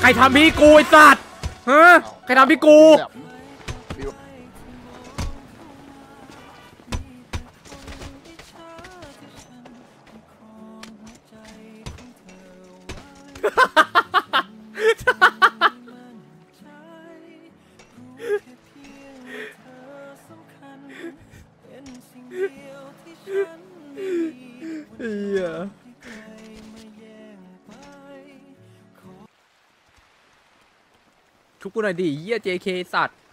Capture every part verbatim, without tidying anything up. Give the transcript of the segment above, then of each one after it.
ใครทำพี่กูไอ้สัตว์ฮะใครทำพี่กูทุกคนหน่อยดิเหี้ย เจ เค สัตว์ใค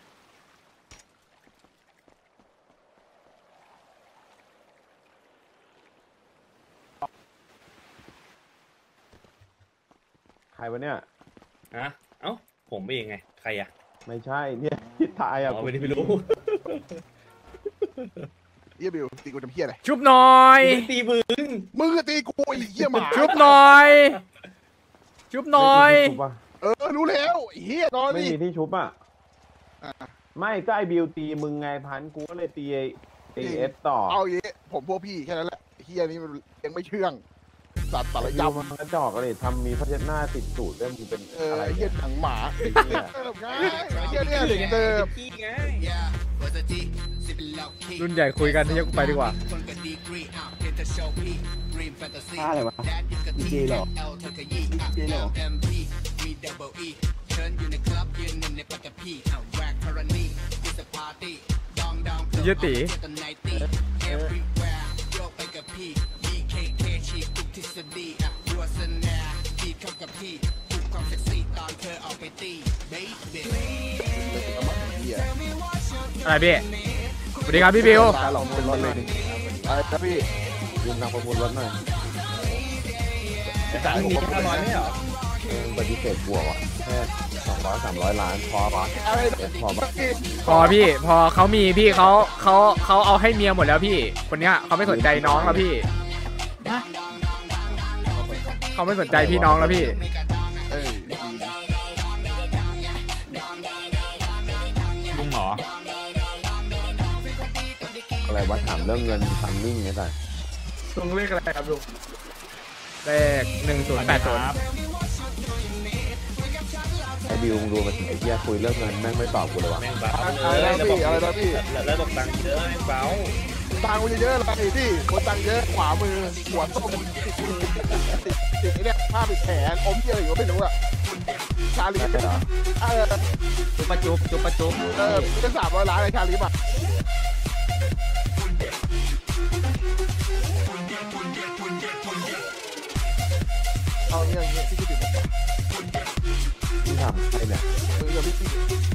รวะเนี่ยฮะเอ้าผมเองไงใครอ่ะไม่ใช่เนี่ยที่ถ่ายอ่ะผมไม่รู้เยี่ยบิวตีกูจำเพี้ยอะไรชุบหน่อยตีมึงมึงก็ตีกูอีกเยี่ยมาชุบหน่อยชุบหน่อยเออรู้แล้วเฮียนอนไม่มีที่ชุบอ่ะไม่ใกล้บิวตีมึงไงพันกูก็เลยตีตีเอสต่อเอาอย่างนี้ผมพวกพี่แค่นั้นแหละเฮียนี่ยังไม่เชื่องสัตว์สารยำมันกระจอกเลยทำมีพระเจ้าหน้าติดสูตรเรื่องมึงเป็นอะไรเฮียถังหมาเฮียเนี่ยเด็กเติมรุ่นใหญ่คุยกันที่จะไปดีกว่าท่าอะไรวะดีเจหรอดีเจหรอเยติอะไรพี่สวัสดีครับพี่บิวตาหลงเป็นรถเลยดิไปครับพี่ยืมนางประมูลรถหน่อยแต่ไม่มีห้าร้อยไม่หรอปฏิเสธบวกอ่ะแค่สองร้อยสามร้อยล้านพอปะพอปะพอพี่พอเขามีพี่เขาเขาเขาเอาให้เมียหมดแล้วพี่คนเนี้ยเขาไม่สนใจน้องแล้วพี่เขาไม่สนใจพี่น้องแล้วพี่ลุงหรออะไรวะถามเรื่องเงินซัมมิ่งไงสัสลุงเลขอะไรครับลุงเลขหนึ่งศูนย์แปดศูนย์ไอ้บิวดูมันไอ้เหี้ยคุยเรื่องเงินแม่งไม่ตอบกูเลยวะแม่งเบาเลยแล้วพี่อะไรนะพี่แล้วตกตังค์เยอะแม่งเบาตังค์เยอะอะไรพี่คนตังค์เยอะขวามือขวาต้มติดติดไอ้เนี่ยผ้าปิดแขนอมเยอะอยู่ไม่รู้อะชาลีเป็นเหรอเออจุ๊บจุ๊บจุ๊บจุ๊บเออจะสามร้อยล้านไอ้ชาลีป่ะเอาเนี่ยอย่างเงี้ยที่คิดถึงถามใครเนี่ย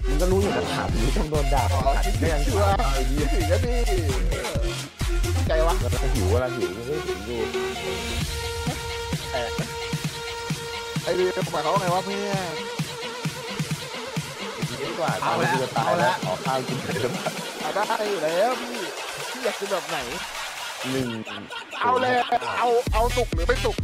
มันก็รู้อยู่นะถามนี้ต้องโดนด่าขัดแย้งว่าไอ้ยี่สิบนี่ใจวะเราหิวเราหิวเราหิวดูไอ้เรื่องหมายเขาไงวะเพื่อนดีกว่าเอาแล้วเอาแล้วขอข้าวกินเลยได้อยู่แล้วพี่อยากกินแบบไหนหนึ่งเอาเลยเอาเอาสุกหรือไม่สุก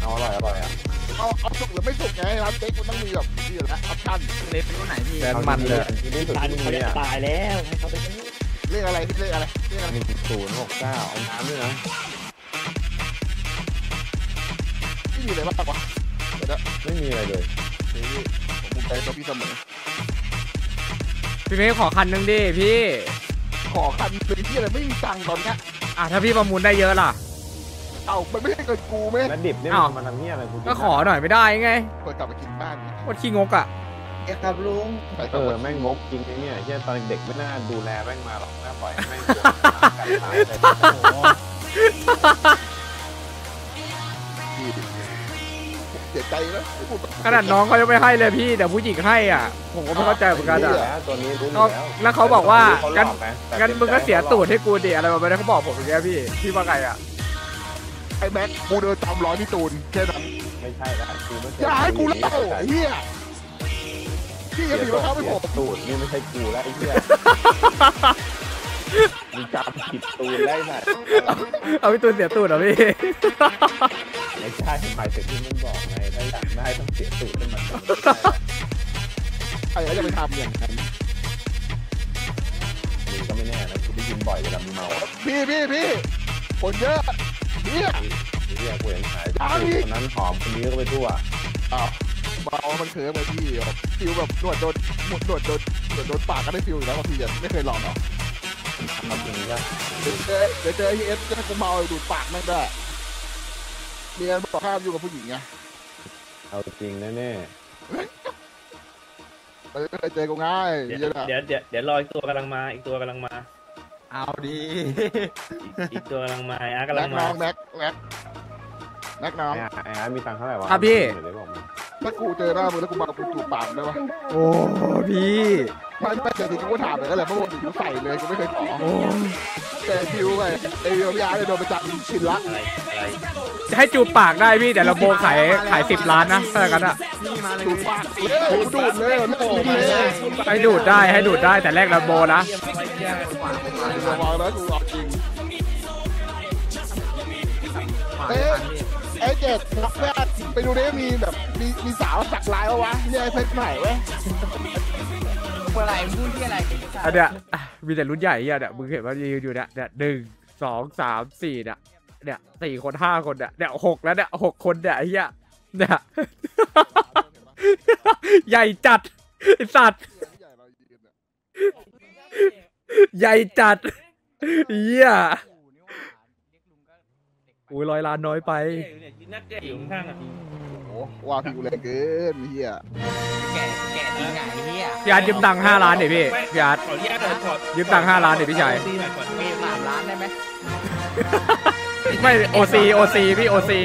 เอาอร่อยอร่อยอ่ะเอาเอาสุกหรือไม่สุกไงครับเจ๊คุณต้องมีแบบนี้อยู่แล้วอัพชั่นเล็บตัวไหนพี่มันเลยตายมึงเลยตายแล้วเขาไปเรียกอะไรเรียกอะไรเรียกอะไรหนึ่งศูนย์หกเก้าเอาน้ำด้วยนะไม่มีอะไรบ้างวะเดี๋ยวไม่มีอะไรเลยผมมุดใจตัวพี่เสมอพี่เมฆขอคันหนึ่งดิพี่ขอคันเลยที่อะไรไม่มีตังค์ตอนนี้อ่ะถ้าพี่ประมูลได้เยอะล่ะเอามันไม่ให้เกิดกูไหมแล้วดิบเนี่ยมันทำเงี้ยอะไรกูก็ขอหน่อยไม่ได้ไงเปิดกลับไปกินบ้านวัดขี้งกอ่ะเอ็ดครับลุงเออแม่งงกจริงเนี่ยเช่นตอนเด็กไม่น่าดูแลแม่งมาหรอกน่าปล่อยแม่งเสียใจแล้วขนาดน้องเขายังไม่ให้เลยพี่แต่ผู้หญิงให้อ่ะผมก็ไม่เข้าใจเหมือนกันอ่ะแล้วเขาบอกว่างั้นงั้นมึงก็เสียตูดให้กูดิอะไรแบบนี้เขาบอกผมอย่างเงี้ยพี่พี่ว่าไงอ่ะไอ้แม็กกูเดินตามร้อยพี่ตูนแค่นั้นไม่ใช่แล้วกูไม่ใช่อย่าให้กูเล่าเฮียพี่ยังถือว่าเขาไม่ผมตูนนี่ไม่ใช่กูแล้วไอ้เฮียมีจับผิดตูนได้ไหมเอาพี่ตูนเสียตูนเหรอพี่ไม่ใช่หมายถึงที่มึงบอกไงถ้าอยากได้ต้องเสียตูนให้มันใครจะไปทำอย่างนั้นมึงก็ไม่แน่นะกูได้ยินบ่อยเวลามึงเมาพี่พี่พี่คนเยอะเฮียเฮียกูยังขายตอนนั้นหอมคนนี้ก็ไปทั่วอ้าว เบามันเคิร์ฟเลยพี่แบบฟิลแบบหนวดโดนหนวดโดนหนวดโดนปากก็ได้ฟิลอยู่แล้วครับพี่ไม่เคยลองหรอกครับอย่างนี้นะเดี๋ยวเจอเดี๋ยวเจอไอเอฟจะให้กูเมาดูดปากไม่ได้เมียบอกห้ามอยู่กับผู้หญิงไงเอาจริงแน่แน่ไม่เคยเจอกูง่ายเดี๋ยวเดี๋ยวเดี๋ยวรออีกตัวกำลังมาอีกตัวกำลังมาเอาดีอีกตัวกำลังมาอ่ะกำลังมาแม็กแม็กแม็กน้องไอ้มีตังค์เท่าไหร่วะพี่ถ้ากูเจอหน้ามึงแล้วกูมากูจูบปากได้ปะโอ้พี่ไม่ไม่เจอที่กูถามเลยก็เลยเมื่อวันที่กูใส่เลยกูไม่เคยขอแต่คิวไปไอ้ยาเลยโดนประจักษ์ชินละจะให้จูบปากได้พี่แต่เราโบขายขายสิบล้านนะอะไรกันอะจูบปากดูดเลยให้ดูดได้ให้ดูดได้แต่แรกเราโบนะวางแล้วกูออกจริงไอ้เจ็ดนักแพทย์ไปดูได้มีแบบมีมีสาวสักลายเอาวะนี่ไอ้เพชรใหม่เว้ยอะไรพูดที่อะไรอันเนี้ยมีแต่รุ่นใหญ่อย่างเนี้ยมึงเห็นว่ายืนอยู่เนี้ยเนี้ยหนึ่งสองสามสี่เนี้ยเนี้ยสี่คนห้าคนเนี้ยเนี้ยหกแล้วเนี้ยหกคนเนี้ยไอ้เนี้ยเนี้ยใหญ่จัดไอ้สัตว์ใหญ่จัดเหี้ยอุ้ยร้อยล้านน้อยไปนักแก่อยู่ข้างอ่ะโอ้ว้าวอยู่แรงเกินเฮียแก่แก่ดีไงเฮียพี่อาร์ตยืมตังค์ห้าล้านหน่อยพี่พี่อาร์ตยืมตังค์ห้าล้านหน่อยพี่ชายสามล้านได้ไหมไม่โอซีโอซีพี่โอซี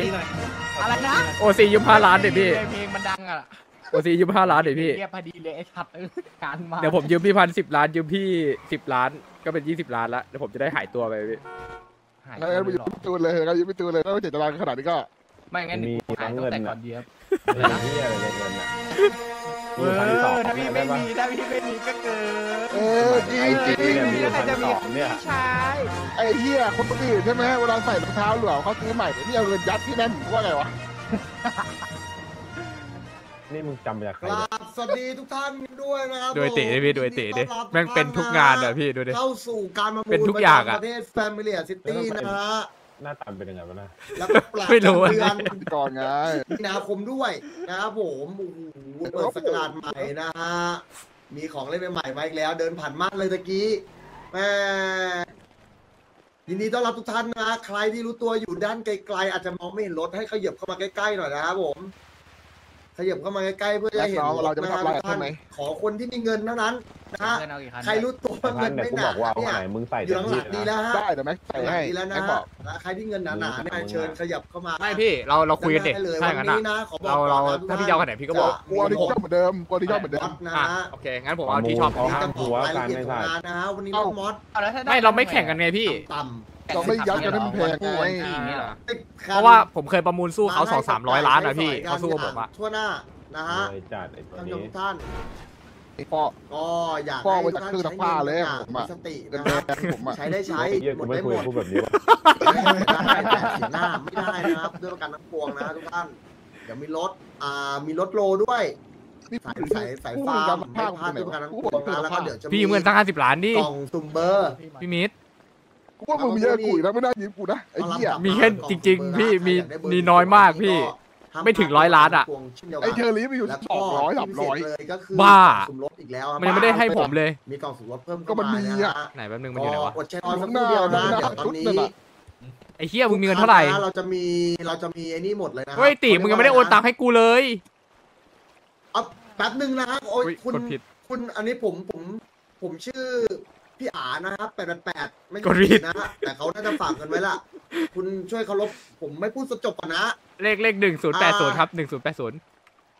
อะไรนะโอซียืมห้าล้านหน่อยพี่เพลงมันดังอ่ะโอซียืมห้าล้านหน่อยพี่พอดีเลยไอ้ขัดการมาเดี๋ยวผมยืมพี่พันสิบล้านยืมพี่สิบล้านก็เป็นยี่สิบล้านละเดี๋ยวผมจะได้หายตัวไปพี่แล้วก็ยืมไปตูนเลยก็ยืมไปตูนเลยแล้วเจ็ดตารางขนาดนี้ก็ไม่งั้นมีทั้งเงินแต่ก่อนเดียวนะพี่อะไรเงินอ่ะมีพันสองถ้าพี่ไม่มีถ้าพี่ไม่มีก็เกินเออจริงจริงมีพันสองเนี่ยใช่ไอ้เหี้ยคนอื่นใช่ไหมเวลาใส่รองเท้าหลวมเขาซื้อใหม่นี่เอาเงินยัดที่นั่นว่าไงวะนี่มึงจำไม่ได้ครับสวัสดีทุกท่านด้วยนะครับโดยเตะพี่โดยเตะดิแม่งเป็นทุกงานเลยพี่ดูดิเข้าสู่การประมูลเป็นทุกอย่างอะประเทศแฟมิเลียซิตี้นะฮะหน้าตาเป็นยังไงบ้างนะแล้วก็ปลาเดือนก่อนไงมีนาคมด้วยนะครับผมโอ้โหเปิดสกัดใหม่นะฮะมีของเล่นใหม่มาอีกแล้วเดินผ่านมากเลยตะกี้แม่ยินดีต้อนรับทุกท่านนะใครที่รู้ตัวอยู่ด้านไกลๆอาจจะมองไม่เห็นรถให้ขยับเข้ามาใกล้ๆหน่อยนะครับผมขยับเข้ามาใกล้ๆเพื่อจะเห็นเราจะทำอะไรกันไหมขอคนที่มีเงินเท่านั้นนะฮะใครรู้ตัวเงินไม่หนาเนี่ยมึงใส่อยู่หลังหลังดีแล้วฮะได้แต่ไม่ใส่ให้แล้วนะใครที่เงินหนาหนาเนี่ยเชิญขยับเข้ามาไม่พี่เราเราคุยกันเด็กใช่กันนะเราเราถ้าพี่เจ้าขนาดพี่ก็บอกกลัวที่ชอบเหมือนเดิมกลัวที่ชอบเหมือนเดิมนะโอเคงั้นผมเอาที่ชอบเอาข้างหัวการในสายนะฮะวันนี้มอสไม่เราไม่แข่งกันไงพี่เราไม่ยัดกันให้มันแพงไงเพราะว่าผมเคยประมูลสู้เขาสองสามร้อยล้านนะพี่เขาสู้ผมอะทั่วหน้านะฮะท่านทุกท่านพ่อก็อยากให้ทุกท่านใช้เงินอย่างสตินะครับใช้ได้ใช้หมดได้หมดได้แต่เสียหน้าไม่ได้นะครับด้วยประกันทั้งปวงนะทุกท่านเดี๋ยวมีรถอ่ามีรถโลด้วยสายสายสายฟ้าผ้าผ้าด้วยประกันทั้งปวงแล้วก็เดี๋ยวจะพี่เงินตั้งห้าสิบล้านนี่กล่องซุ่มเบอร์พี่มิตรกูว่ามึงมีเยอะกูนะไม่น่ายิ้มกูนะไอ้เหี้ยมีแค่จริงๆพี่มีมีน้อยมากพี่ไม่ถึงร้อยล้านอ่ะไอ้เธอรีบไปอยู่สองร้อยสามร้อยบ้ามันยังไม่ได้ให้ผมเลยมีกล่องสุ่มรถเพิ่มก็มันมีอ่ะไหนแป๊บนึงมันอยู่ไหนวะอดใจรอสักเดียวนะเดี๋ยวตอนนี้ไอ้เหี้ยมึงมีเงินเท่าไหร่เราจะมีเราจะมีไอ้นี่หมดเลยนะเฮ้ยตีมึงยังไม่ได้โอนตังค์ให้กูเลยเอาแป๊บนึงนะโอ้ยคุณคุณอันนี้ผมผมผมชื่อพี่อานะครับแปดแปดไม่กดรีดนะแต่เขาน่าจะฝากกันไว้ละคุณช่วยเคารพผมไม่พูดจบก่อนนะเลขเลขหนึ่งศูนย์แปดศูนย์ครับหนึ่งศูนย์แปดศูนย์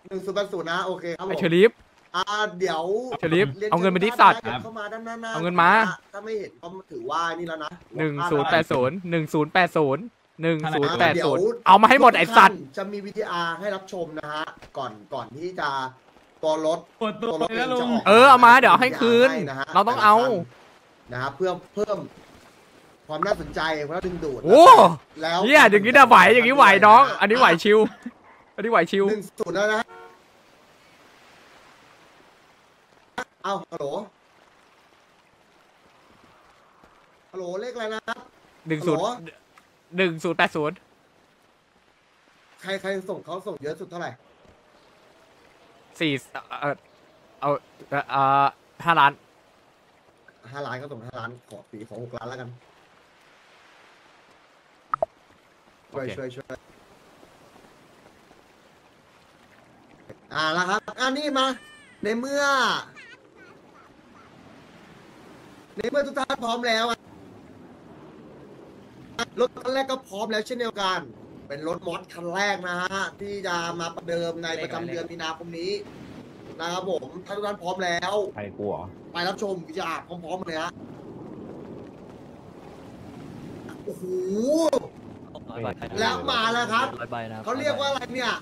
หนึ่งศูนย์แปดศูนย์นะโอเคครับผมเชลิฟอ่าเดี๋ยวเชลิฟเอาเงินมาดิสัตว์เข้ามาด้านหน้าเอาเงินมาถ้าไม่เห็นก็ถือว่านี่แล้วนะหนึ่งศูนย์แปดศูนย์หนึ่งศูนย์แปดศูนย์หนึ่งศูนย์แปดศูนย์เอามาให้หมดไอ้สัตว์จะมีวิทยาให้รับชมนะฮะก่อนก่อนที่จะตัวรถตัวรถจะออกเออเอามาเดี๋ยวให้คืนเราต้องเอานะครับเพิ่มเพิ่มความน่าสนใจความน่าดึงดูดโอ้แล้วเนี่ยอย่างนี้ได้ไหวอย่างนี้ไหวน้องอันนี้ไหวชิวอันนี้ไหวชิวหนึ่งศูนย์แล้วนะเอาฮัลโหลฮัลโหลเลขอะไรนะครับหนึ่งศูนย์หนึ่งศูนย์แปดศูนย์ใครใครส่งเขาส่งเยอะสุดเท่าไหร่ สี่เออเอาเออห้าล้านห้าล้านก็ส่งห้าล้านขอปีขอหกล้านแล้วกันช่วยช่วยช่วยอ่าแล้วครับอันนี้มาในเมื่อในเมื่อทุกท่านพร้อมแล้วรถคันแรกก็พร้อมแล้วเช่นเดียวกันเป็นรถมอสคันแรกนะฮะที่จะมาประเดิมในประจำเดือนมีนาคมนี้นะครับผมถ้าทุกท่านพร้อมแล้วไปกูเหรอไปรับชมวิจารณ์พร้อมๆเลยฮะโอ้โหแล้วมาแล้วครับเขาเรียกว่าอะไรเนี่ย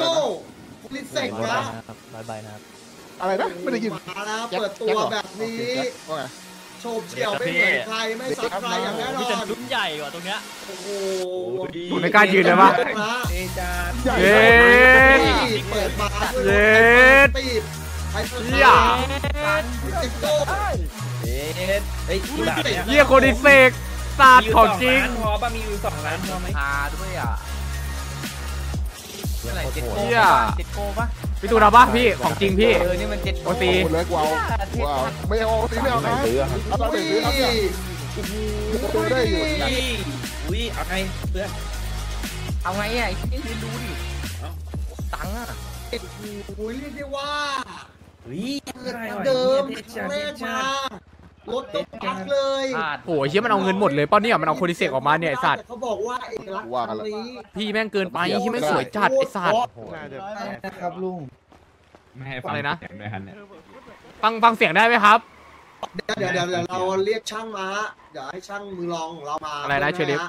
โก้ลิเซ็กนะอะไรนะไม่ได้ยินมาแล้วเปิดตัวแบบนี้โชว์เฉียวไม่เหมือนใครไม่ซ้ำใครอย่างแน่นอนลุ้นใหญ่กว่าตรงเนี้ยโอ้โหไม่กล้ายืนเลยวะเอจานเย็ดเปิดมาเย็ดปีบไอ้เหี้ยติ๊กโต้เย็ดไอ้เหี้ยโคดิเซกศาสตร์ของจริงพอป่ะมีอยู่สองล้านพอไหมพาด้วยอ่ะอะไรเจ็ดโก้เจ็ดโก้ป่ะพี่ตูนเอาป่ะพี่ของจริงพี่เออนี่มันเจ็ดโก้ตีเลยกูเอาไม่เอาตีไม่เอานะเอาไปซื้อเอาเนี่ยตัวได้อยู่อุ้ยเอาไงเพื่อนเอาไงอ่ะยืนดูดิตังอ่ะอุ้ยเรียกได้ว่าเดิมแรกมารถต้องพักเลยโอ้ยเชี่ยมันเอาเงินหมดเลยป้อนเนี่ยมันเอาโคดิเซกออกมาเนี่ยไอ้สัตว์เขาบอกว่าเอกลักษณ์อะไรพี่แม่งเกินไปที่ไม่สวยจัดไอ้สัตว์นะครับลุงอะไรนะฟังฟังเสียงได้ไหมครับเดี๋ยวเดี๋ยวเราเรียกช่างมาเดี๋ยวให้ช่างมือรองของเรามาอะไรนะเชลิฟ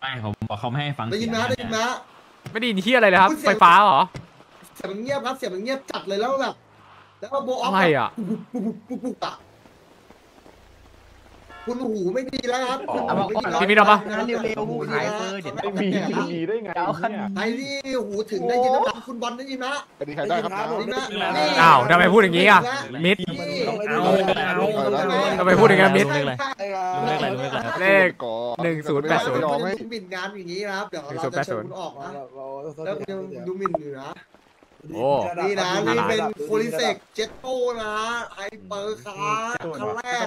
ไม่ผมบอกเขาไม่ให้ฟังได้ยินนะได้ยินนะไม่ได้ยินที่อะไรเลยครับไฟฟ้าเหรอเสียงเงียบครับเสียงเงียบจัดเลยแล้วแบบแล้วโบออฟอะคุณหูไม่ดีแล้วครับพี่มีหรอปะเร็วๆหูหายเฟอร์เดี๋ยวไม่มีมีได้ไงไอ้ที่หูถึงได้ยินนะคุณบอลได้ยินนะได้ยินนะอ้าวทำไมพูดอย่างนี้อ่ะมิดทำไมพูดอย่างนี้มิดเลขหนึ่งศูนย์แปดศูนย์ดูมินงานอย่างนี้นะครับเดี๋ยวเราจะเชิญคุณออกนะแล้วดูมินอยู่นะนี่นะนี่เป็นโคลิเซกเจ็ตโต้นะไฮเปอร์คาร์คันแรก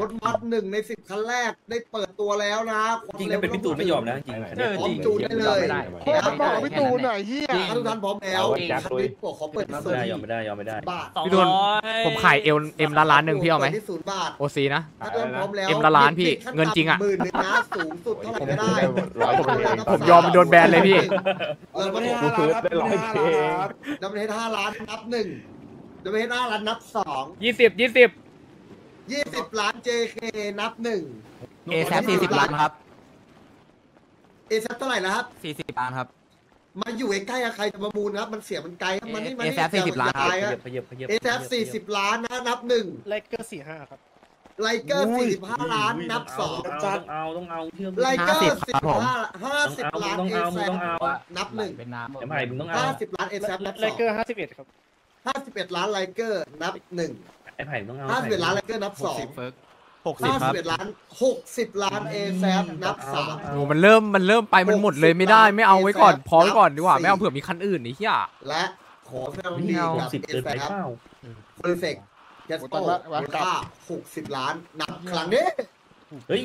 รถมัดหนึ่งในสิบคันแรกได้เปิดตัวแล้วนะจริงๆเป็นพี่ตูนไม่ยอมนะจริงจริงจูนได้เลยบอกพี่ตูนหน่อยเฮียทุกท่านพร้อมแล้วคันนี้บอกขอเปิดไม่ได้ยอมไม่ได้ยอมไม่ได้พี่ตูนผมขายเอ็มละล้านหนึ่งพี่เอาไหมโอซีนะเอ็มละล้านพี่เงินจริงอ่ะหมื่นหนึ่งนะสูงสุดเท่าไหร่ก็ได้ผมยอมโดนแบนเลยพี่ได้ร้อยเคดับเบิลเฮดห้าล้านนับหนึ่งดับเบิลเฮดห้าล้านนับสองยี่สิบยี่สิบยี่สิบล้าน เจ เค นับหนึ่งเอแซฟสี่สิบล้านครับเอแซฟเท่าไหร่นะครับสี่สิบล้านครับมาอยู่ใกล้ๆใครจะประมูลครับมันเสียมันไกลมันนี่มันเอแซฟสี่สิบล้านครับเอแซฟสี่สิบล้านนะนับหนึ่งไลเกอร์สี่ห้าครับไลเกอร์สี่สิบห้าล้านนับสองจัดเอาต้องเอาเชื่อมไลเกอร์สิบห้าห้าสิบล้านเอแซฟนับหนึ่งห้าสิบล้านเอแซฟนับสองไลเกอร์ห้าสิบเอ็ดครับห้าสิบเอ็ดล้านไลเกอร์นับหนึ่งห้าสิบเอ็ดล้านไลเกอร์นับสองหกสิบห้าสิบเอ็ดล้านหกสิบล้านเอแซฟนับสามโอ้มันเริ่มมันเริ่มไปมันหมดเลยไม่ได้ไม่เอาไว้ก่อนพอไว้ก่อนดีกว่าไม่เอาเผื่อมีคันอื่นนี่เหี้ยและขอแค่ดีกับเอแซฟเพอร์เฟกต์เจ็ดโต้มูลค่าหกสิบล้านนับครั้งนี้เฮ้ย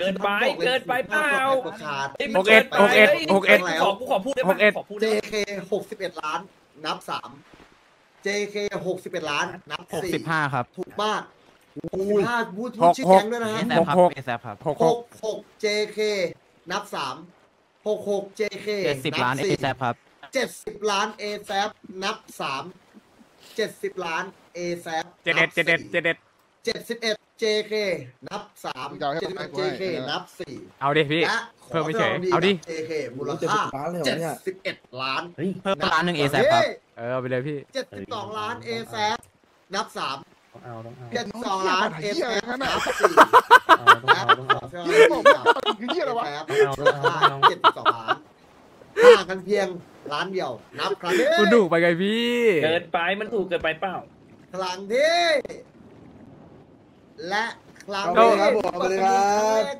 เกินไปเกินไปเปล่าหกเอ็ดหกเอ็ดหกเอ็ดขอขอพูดได้ไหมขอพูดได้ เจ เค หกสิบเอ็ดล้านนับสาม เจ เค หกสิบเอ็ดล้านนับสี่หกสิบห้าครับถูกมากถูกมากพูดชื่อแก๊งด้วยนะฮะหกหกหกหก เจ เค นับสามหกหก เจ เค เจ็ดสิบล้าน เอ แซฟ ครับเจ็ดสิบล้าน เอ แซฟ นับสามเจ็ดสิบล้านเอแซฟเจ็ดเอ็ดเจ็ดเอ็ดเจ็ดเอ็ดเจ็ดสิบเอ็ด เจ เค นับสามเจ็ดสิบเอ็ด เจ เค นับสี่เอาดิพี่เพิ่มไปเฉยเอาดิ เจ เค มูลค่าเจ็ดสิบเอ็ดล้านเพิ่มล้านหนึ่ง เอ แซฟ ครับเออไปเลยพี่เจ็ดสิบสองล้าน เอ แซฟ นับสามเจ็ดสิบสองล้าน เอ แซฟ นับสี่ยี่สิบสองล้านยี่สิบสองล้านเจ็ดสิบสองล้านห้ากันเพียงล้านเดียวนับครั้งนี้มันถูกไปไงพี่เกินไปมันถูกเกินไปเปล่าครั้งนี้และค ล้านมาเลยครับ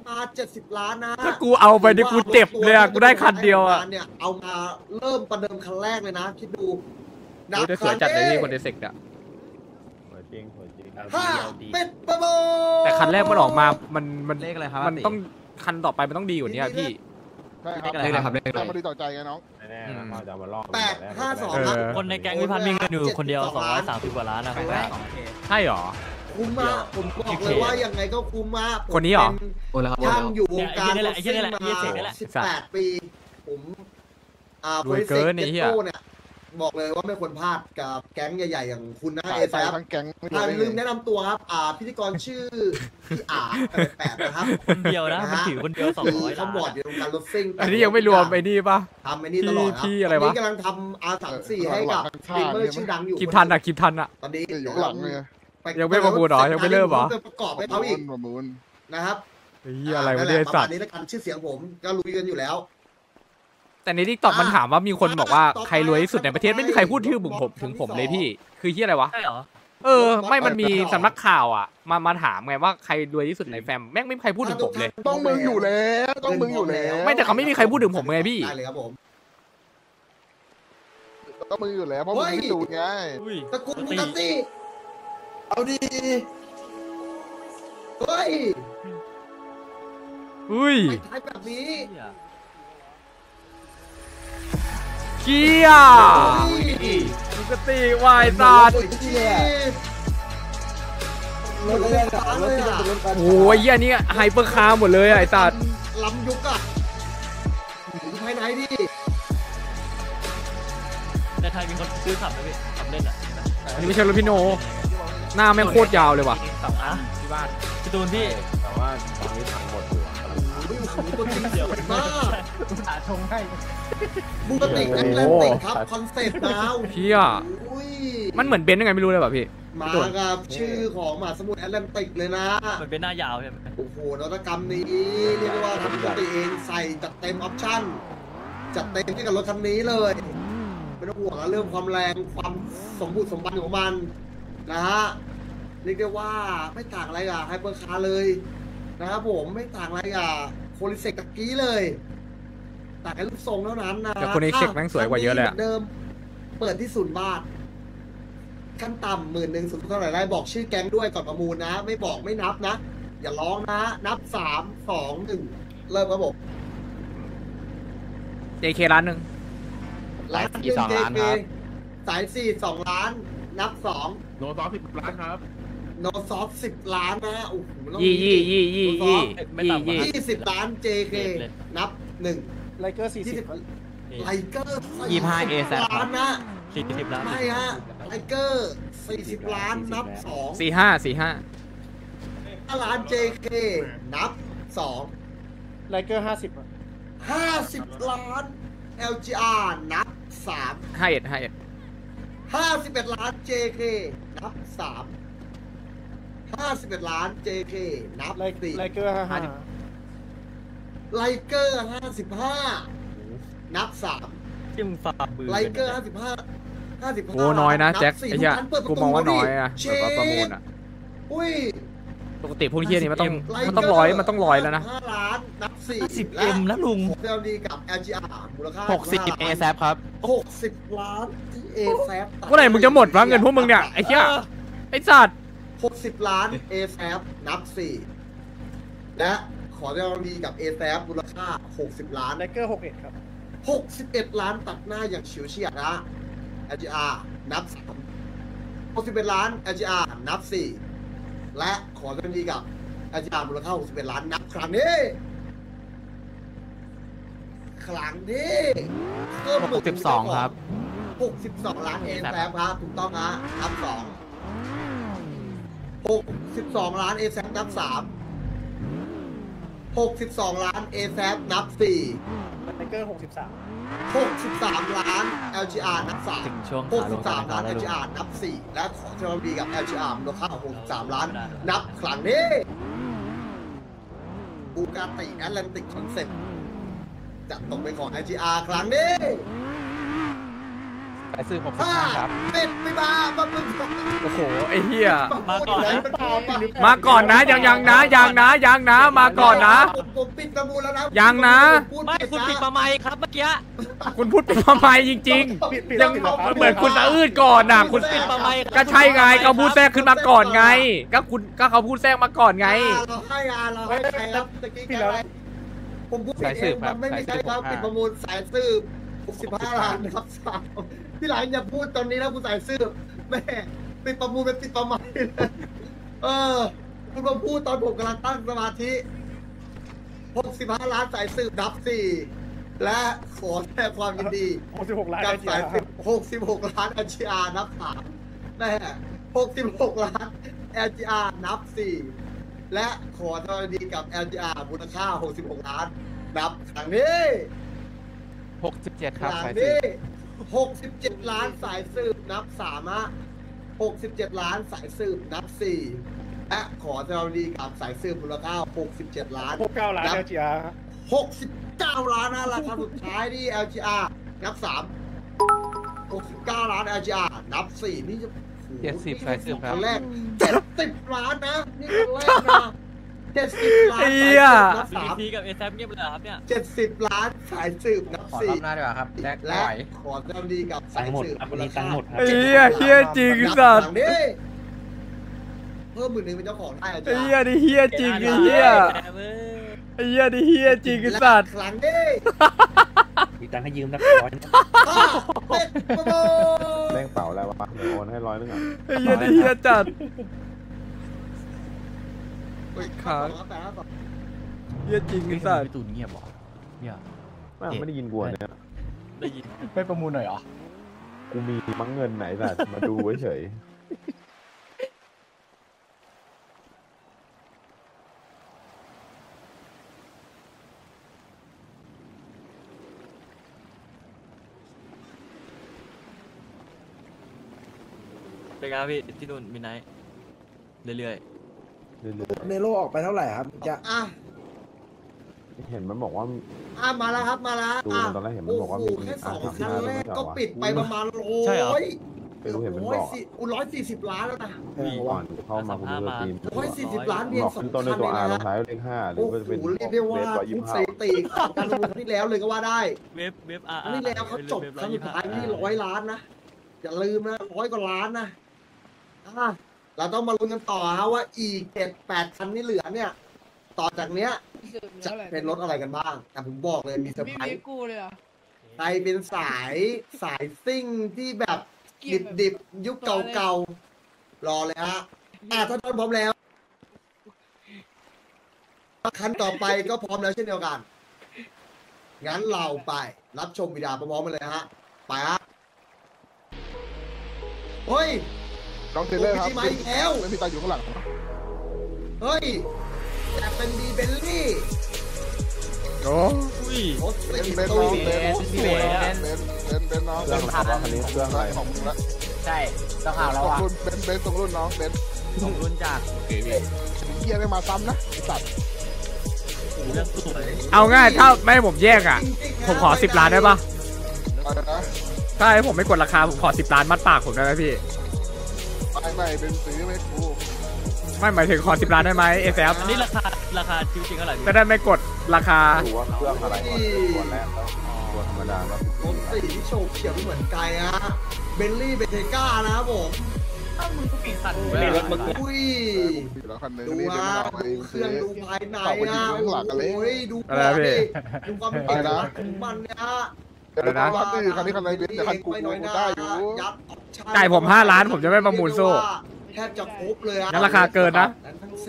มาเจ็ดสิบล้านนะถ้ากูเอาไปดิกูเจ็บเลยกูได้คันเดียวอ่ะเนี่ยเอามาเริ่มประเดิมคันแรกเลยนะคิดดูนะสวยจัดเลยที่คนเดซิกอ่ะห้าเป็ดประโมแต่คันแรกมันออกมามันมันเลขอะไรครับมันต้องคันต่อไปมันต้องดีกว่านี้พี่เลขอะไรครับเลขอะไรต้องมาดูต่อใจกันน้องแน่ๆมาจะมาลอกแปดห้าสองคนในแก๊งวิพัฒน์มีเงินอยู่คนเดียวสองร้อยสามสิบกว่าล้านนะครับใช่หรอคุ้มมากผมบอกเลยว่ายังไงก็คุ้มมากคนนี้หรอท่านอยู่วงการมาสิบแปดปีผมอ่าบริษัทเจโต้เนี่ยบอกเลยว่าไม่ควรพลาดกับแก๊งใหญ่ๆอย่างคุณนะเอแซฟท่านลืมแนะนำตัวครับอ่าพิธีกรชื่อพี่อาแปดนะครับคนเดียวนะมันถือคนเดียวสองร้อยเขาบอดอยู่วงการรถซิ่งอันนี้ยังไม่รวมไอ้นี่ป่ะทำไอ้นี่ตลอดที่อะไรวะกำลังทำอาสามสี่ให้กับทีมเมอร์ชื่อดังอยู่คลิปทันอ่ะคลิปทันอ่ะตอนนี้อยู่หลังเลยยังไม่ประมูลหรอยังไม่เริ่มหรอประกอบให้เขาอีกนะครับอะไรวะเนี่ยสัตว์นี่ละกันชื่อเสียงผมก็ลุยกันอยู่แล้วแต่ในที่ตอบมันถามว่ามีคนบอกว่าใครรวยที่สุดในประเทศไม่มีใครพูดชื่อบุ๋มผมถึงผมเลยพี่คือที่อะไรวะเออไม่มันมีสำนักข่าวอ่ะมามาถามไงว่าใครรวยที่สุดในแฟมแม่งไม่มีใครพูดถึงผมเลยต้องมึงอยู่แล้วต้องมึงอยู่แล้วไม่แต่เขาไม่มีใครพูดถึงผมไงพี่ได้เลยครับผมต้องมึงอยู่แล้วเพราะมึงที่สุดไงตะกุ่มตะตี้เอาดีเฮ้ยอุ้ยท้ายแบบนี้เกียร์ปกติวายตาดโอ้ยอันนี้ไฮเปอร์คาร์หมดเลยไอ้ตาดล้ำยุกอะภายในดิแต่ไทยมีคนซื้อขับนะพี่ขับเล่นอะอันนี้ไม่ใช่รถพี่โนหน้าแม่งโคตรยาวเลยว่ะที่บ้านพี่ตูนพี่แต่ว่าตอนนี้ถังหมดอยู่ตัวจริงเดียวมากสาชงให้บูตติกแอนด์แลนติกครับคอนเซ็ปต์ดาวเพี้ยมันเหมือนเบนซ์ยังไงไม่รู้เลยแบบพี่มากับชื่อของมหาสมุทรแอตแลนติกเลยนะมันเป็นหน้ายาวใช่ไหมโอ้โหนวัตกรรมนี้เรียกว่าทำบูตติกเองใส่จัดเต็มออปชั่นจัดเต็มที่กับรถคันนี้เลยไม่ต้องห่วงเรื่องความแรงความสมบูรณ์สมบัติของมันนะฮะเรียกได้ว่าไม่ต่างอะไรกับไฮเปอร์คาร์เลยนะครับผมไม่ต่างอะไรกับโคลิเซกตะกี้เลยต่างแค่รูปทรงเท่านั้นนะแต่โคลิเซกแม่งสวยกว่าเยอะเลยเดิมเปิดที่ศูนย์บาทขั้นต่ำหมื่นหนึ่งสูงเท่าไหร่ได้บอกชื่อแก๊งด้วยก่อนประมูลนะไม่บอกไม่นับนะอย่าร้องนะนับสามสองหนึ่งเริ่มครับผม เจ เค ล้านหนึ่งล้านหนึ่ง เจ เค สายสี่สองล้านนับสองโนซอฟสิบล้านครับโนซอฟสิบล้านนะโอ้โหยี่ยี่ยี่ยี่ยี่ยี่สิบล้าน เจ เค นับหนึ่งไลเกอร์สี่สิบไลเกอร์ยี่ห้าเอแซดล้านนะสี่สิบล้านไม่ฮะไลเกอร์สี่สิบล้านนับสองสี่ห้าสี่ห้าห้าล้าน เจ เค นับสองไลเกอร์ห้าสิบห้าสิบล้าน แอล จี อาร์ นับสามห้าเอ็ดห้าเอ็ดห้าสิบเอ็ดล้าน เจ เค นับสามห้าสิบเอ็ดล้าน เจ เค นับสี่ไลเกอร์ห้าห้าไลเกอร์ห้าสิบห้านับสามจิ้มฝ่ามือไลเกอร์ห้าสิบห้าห้าสิบห้าโอ้น้อยนะแจ็คไอ้เหี้ยกูมองว่าน้อยอะเปิดประมูลอะอุ้ยปกติพวกเหี้ยนี่มันต้องมันต้องร้อยมันต้องร้อยแล้วนะห้าล้านนับสี่สิบเอ็มแล้วลุงเจ้าดีกับ แอล จี อาร์ มูลค่าหกสิบเอแซฟครับหกสิบล้านที่เอแซฟเมื่อไหร่มึงจะหมดวะเงินพวกมึงเนี่ยไอ้เหี้ยไอ้สัตว์หกสิบล้านเอแซฟนับสี่และขอเจ้าดีกับเอแซฟมูลค่าหกสิบล้านไลเกอร์หกเอ็ดครับหกสิบเอ็ดล้านตัดหน้าอย่างเฉียวเฉียดนะ แอล จี อาร์ นับสามหกสิบเอ็ดล้าน แอล จี อาร์ นับสี่และขอเจ้าดีกับ แอล จี อาร์ มูลค่าหกสิบเอ็ดล้านนับครั้งนี้ครั้งนี้หกสิบสองครับหกสิบสองล้านเอแซฟครับถูกต้องนะนับสองหกสิบสองล้านเอแซฟนับสามหกสิบสองล้านเอแซฟนับสี่ไลเกอร์หกสิบสามหกสิบสามล้าน แอล จี อาร์ นับสามหกสิบสามล้าน แอล จี อาร์ นับสี่และขอเทอร์บีกับ แอล จี อาร์ มูลค่าหกสิบสามล้านนับครั้งนี้บูกาติแอตแลนติกคอนเซ็ปต์จะตกเป็นของ แอล จี อาร์ ครั้งนี้ ไปซื้อหกสิบห้าครับติดไม่บ้าบ้าบึ้งโอ้โหไอ้เหี้ยมาก่อนมาก่อนนะยังยังนะยังนะยังนะมาก่อนนะผมปิดประมูลแล้วนะยังนะไม่คุณปิดมาไมค์ครับเมื่อกี้คุณพูดปิดมาไมค์จริงๆยังเหมือนคุณตะอืดก่อนน่ะคุณปิดมาไมค์ก็ใช่ไงเขาพูดแทรกขึ้นมาก่อนไงก็คุณก็เขาพูดแทรกมาก่อนไงเราให้งานเราให้ใครรับตะกี้กันผมพูดผิดมันไม่มีใครความปิดประมูลสายสืบหกสิบห้าล้านนะครับสาวที่หลังอย่าพูดตอนนี้นะคุณสายซื้อแม่ปิดประมูลเป็นปิดประมาณเออคุณมาพูดตอนผมกำลังตั้งสมาธิหกสิบห้าล้านสายซื้อดับสี่และขอแสดงความยินดีกับสายซื้อหกสิบหกล้าน แอล จี อาร์ นับสามแม่หกสิบหกล้าน แอล จี อาร์ นับสี่และขอแสดงความยินดีกับ แอล จี อาร์ มูลค่าหกสิบหกล้านนับครั้งนี้หกสิบเจ็ดครับสายสืบหกสิบเจ็ดล้านสายสืบนับสามะหกสิบเจ็ดล้านสายสืบนับสี่และขอจะเอาดีกับสายสืบมูลค่าหกสิบเจ็ดล้านหกเก้าล้าน แอล จี อาร์ หกสิบเก้าล้านนะราคาสุดท้ายที่ แอล จี อาร์ นับสามหกสิบเก้าล้าน แอล จี อาร์ นับสี่นี่จะเจ็ดสิบสายสืบครับครั้งแรกเจ็ดสิบล้านนะนี่ครั้งแรกนะเจ็ดสิบล้านสายสืบนับสามกับเอแซมเงียบเลยครับเนี่ยเจ็ดสิบล้านสายสืบนับสี่น่าดีกว่าครับและขอจะดีกับสายสืบมูลค่าเฮียเฮียจริงสัตว์เพิ่มหมื่นหนึ่งเป็นเจ้าของได้เฮียดิเฮียจริงดิเฮียเฮียดิเฮียจริงสัตว์หลังดิมีตังค์ให้ยืมนักร้อยเร่งเป่าแล้ววะโอนให้ร้อยนึงอ่ะเฮียดิเฮียจัดเฮียจริงสัตว์ตูนเงียบหรอเนี่ยไม่ได้ยินกวนเนี่ยได้ยินไม่ประมูลหน่อยหรอกูมีมั้งเงินไหนสัตว์มาดูเฉยไปกันพี่ที่นู่นมีไหนเรื่อยๆเนโร่ออกไปเท่าไหร่ครับจะเห็นมันบอกว่าอ่ะมาแล้วครับมาแล้วดูตอนแรกเห็นมันบอกว่ามีแค่สองครั้งแรกก็ปิดไปประมาณร้อยร้อยสี่ร้อยสี่สิบล้านแล้วนะก่อนเข้ามาคุณดูทีมร้อยสี่สิบล้านเรียงสองตัวในตัวอาลงท้ายเลขห้าหรือว่าจะเป็นเรียกได้ว่าสถิติการประมูลที่แล้วเลยก็ว่าได้เว็บเว็บอาร์นี่แล้วเขาจบครั้งสุดท้ายที่ร้อยล้านนะอย่าลืมนะร้อยกว่าล้านนะเราต้องมาลุ้นกันต่อฮะว่าอีเจ็ดแปดคันที่เหลือเนี่ยต่อจากเนี้ยจะเป็นรถอะไรกันบ้างแต่ผมบอกเลยมีเซอร์ไพรส์ใครเป็นสายสายซิ่งที่แบบดิบๆยุคเก่าๆรอเลยฮะอ่ะท่านพร้อมแล้วคันต่อไปก็พร้อมแล้วเช่นเดียวกันงั้นเราไปรับชมวิดีโอพร้อมกันเลยฮะไปฮะเฮ้ยน้องเทเลอร์ครับไม่มีตาอยู่ข้างหลังเฮ้ยแต่เป็นดีเบลลี่โอ้ยเป็นเป็นน้องเป็นเป็นเป็นเป็นน้องเป็นข่าวคันนี้เรื่องอะไรของมึงละใช่ต้องข่าวแล้วว่ะรุ่นเป็นเป็นตรงรุ่นน้องเป็นตรงรุ่นจากโอเคพี่เกียร์ไม่มาซ้ำนะสัตว์เอาง่ายถ้าไม่ผมแยกอ่ะผมขอสิบล้านได้ปะถ้าให้ผมไม่กดราคาผมขอสิบล้านมัดปากผมได้ไหมพี่ไม่ไม่เป็นซื้อไม่ถูกไม่หมายถึงขอสิบล้านได้ไหมเอเซฟอันนี้ราคาราคาจริงๆเท่าไหร่จะได้ไม่กดราคาดูว่าเครื่องอะไรตัวแรกแล้วตัวธรรมดาแล้วรถสีที่โชว์เขียวเหมือนไก่อะเบนลี่เบนเทก้านะผมถ้ามึงก็ปีสัตว์เลยรถมันอุ้ยดูว่าเครื่องดูภายในนะโอ้ยดูอะไรพี่ดูความเป็นนะมันเนี่ยเดี๋ยวนะคันนี้คันอะไรเบนซ์แต่คันกูกูได้อยู่จ่ายผมห้าล้านผมจะไม่ประมูลโซ่แทบจะปุ๊บเลยอะราคาเกินนะ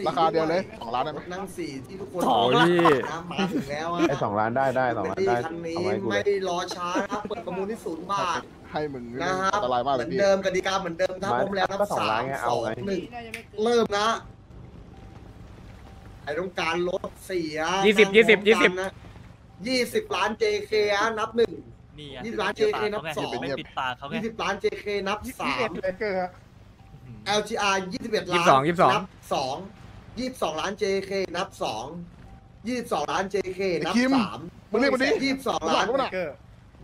ราคาเดียวเลยสองล้านได้ไหมนั่งสี่ที่ทุกคนสองล้านมาถึงแล้วอะไอสองล้านได้ได้สองล้านได้คันนี้ไม่รอช้าครับเปิดประมูลที่ศูนย์บาทให้มึงนะครับอันตรายมากเลยพี่เหมือนเดิมกติกาเหมือนเดิมถ้าผมแล้วนับสามสองหนึ่งเริ่มนะไอต้องการลดสี่อะยี่สิบยี่สิบยี่สิบนะยี่สิบล้าน เจ เค นับหนึ่งยี่สิบล้าน เจ เค นับสองยี่สิบล้าน เจ เค นับสาม แอล จี อาร์ ยี่สิบเอ็ดล้านนับสองยี่สิบสองล้าน เจ เค นับสองยี่สิบสองล้าน เจ เค นับสามยี่สิบสองล้าน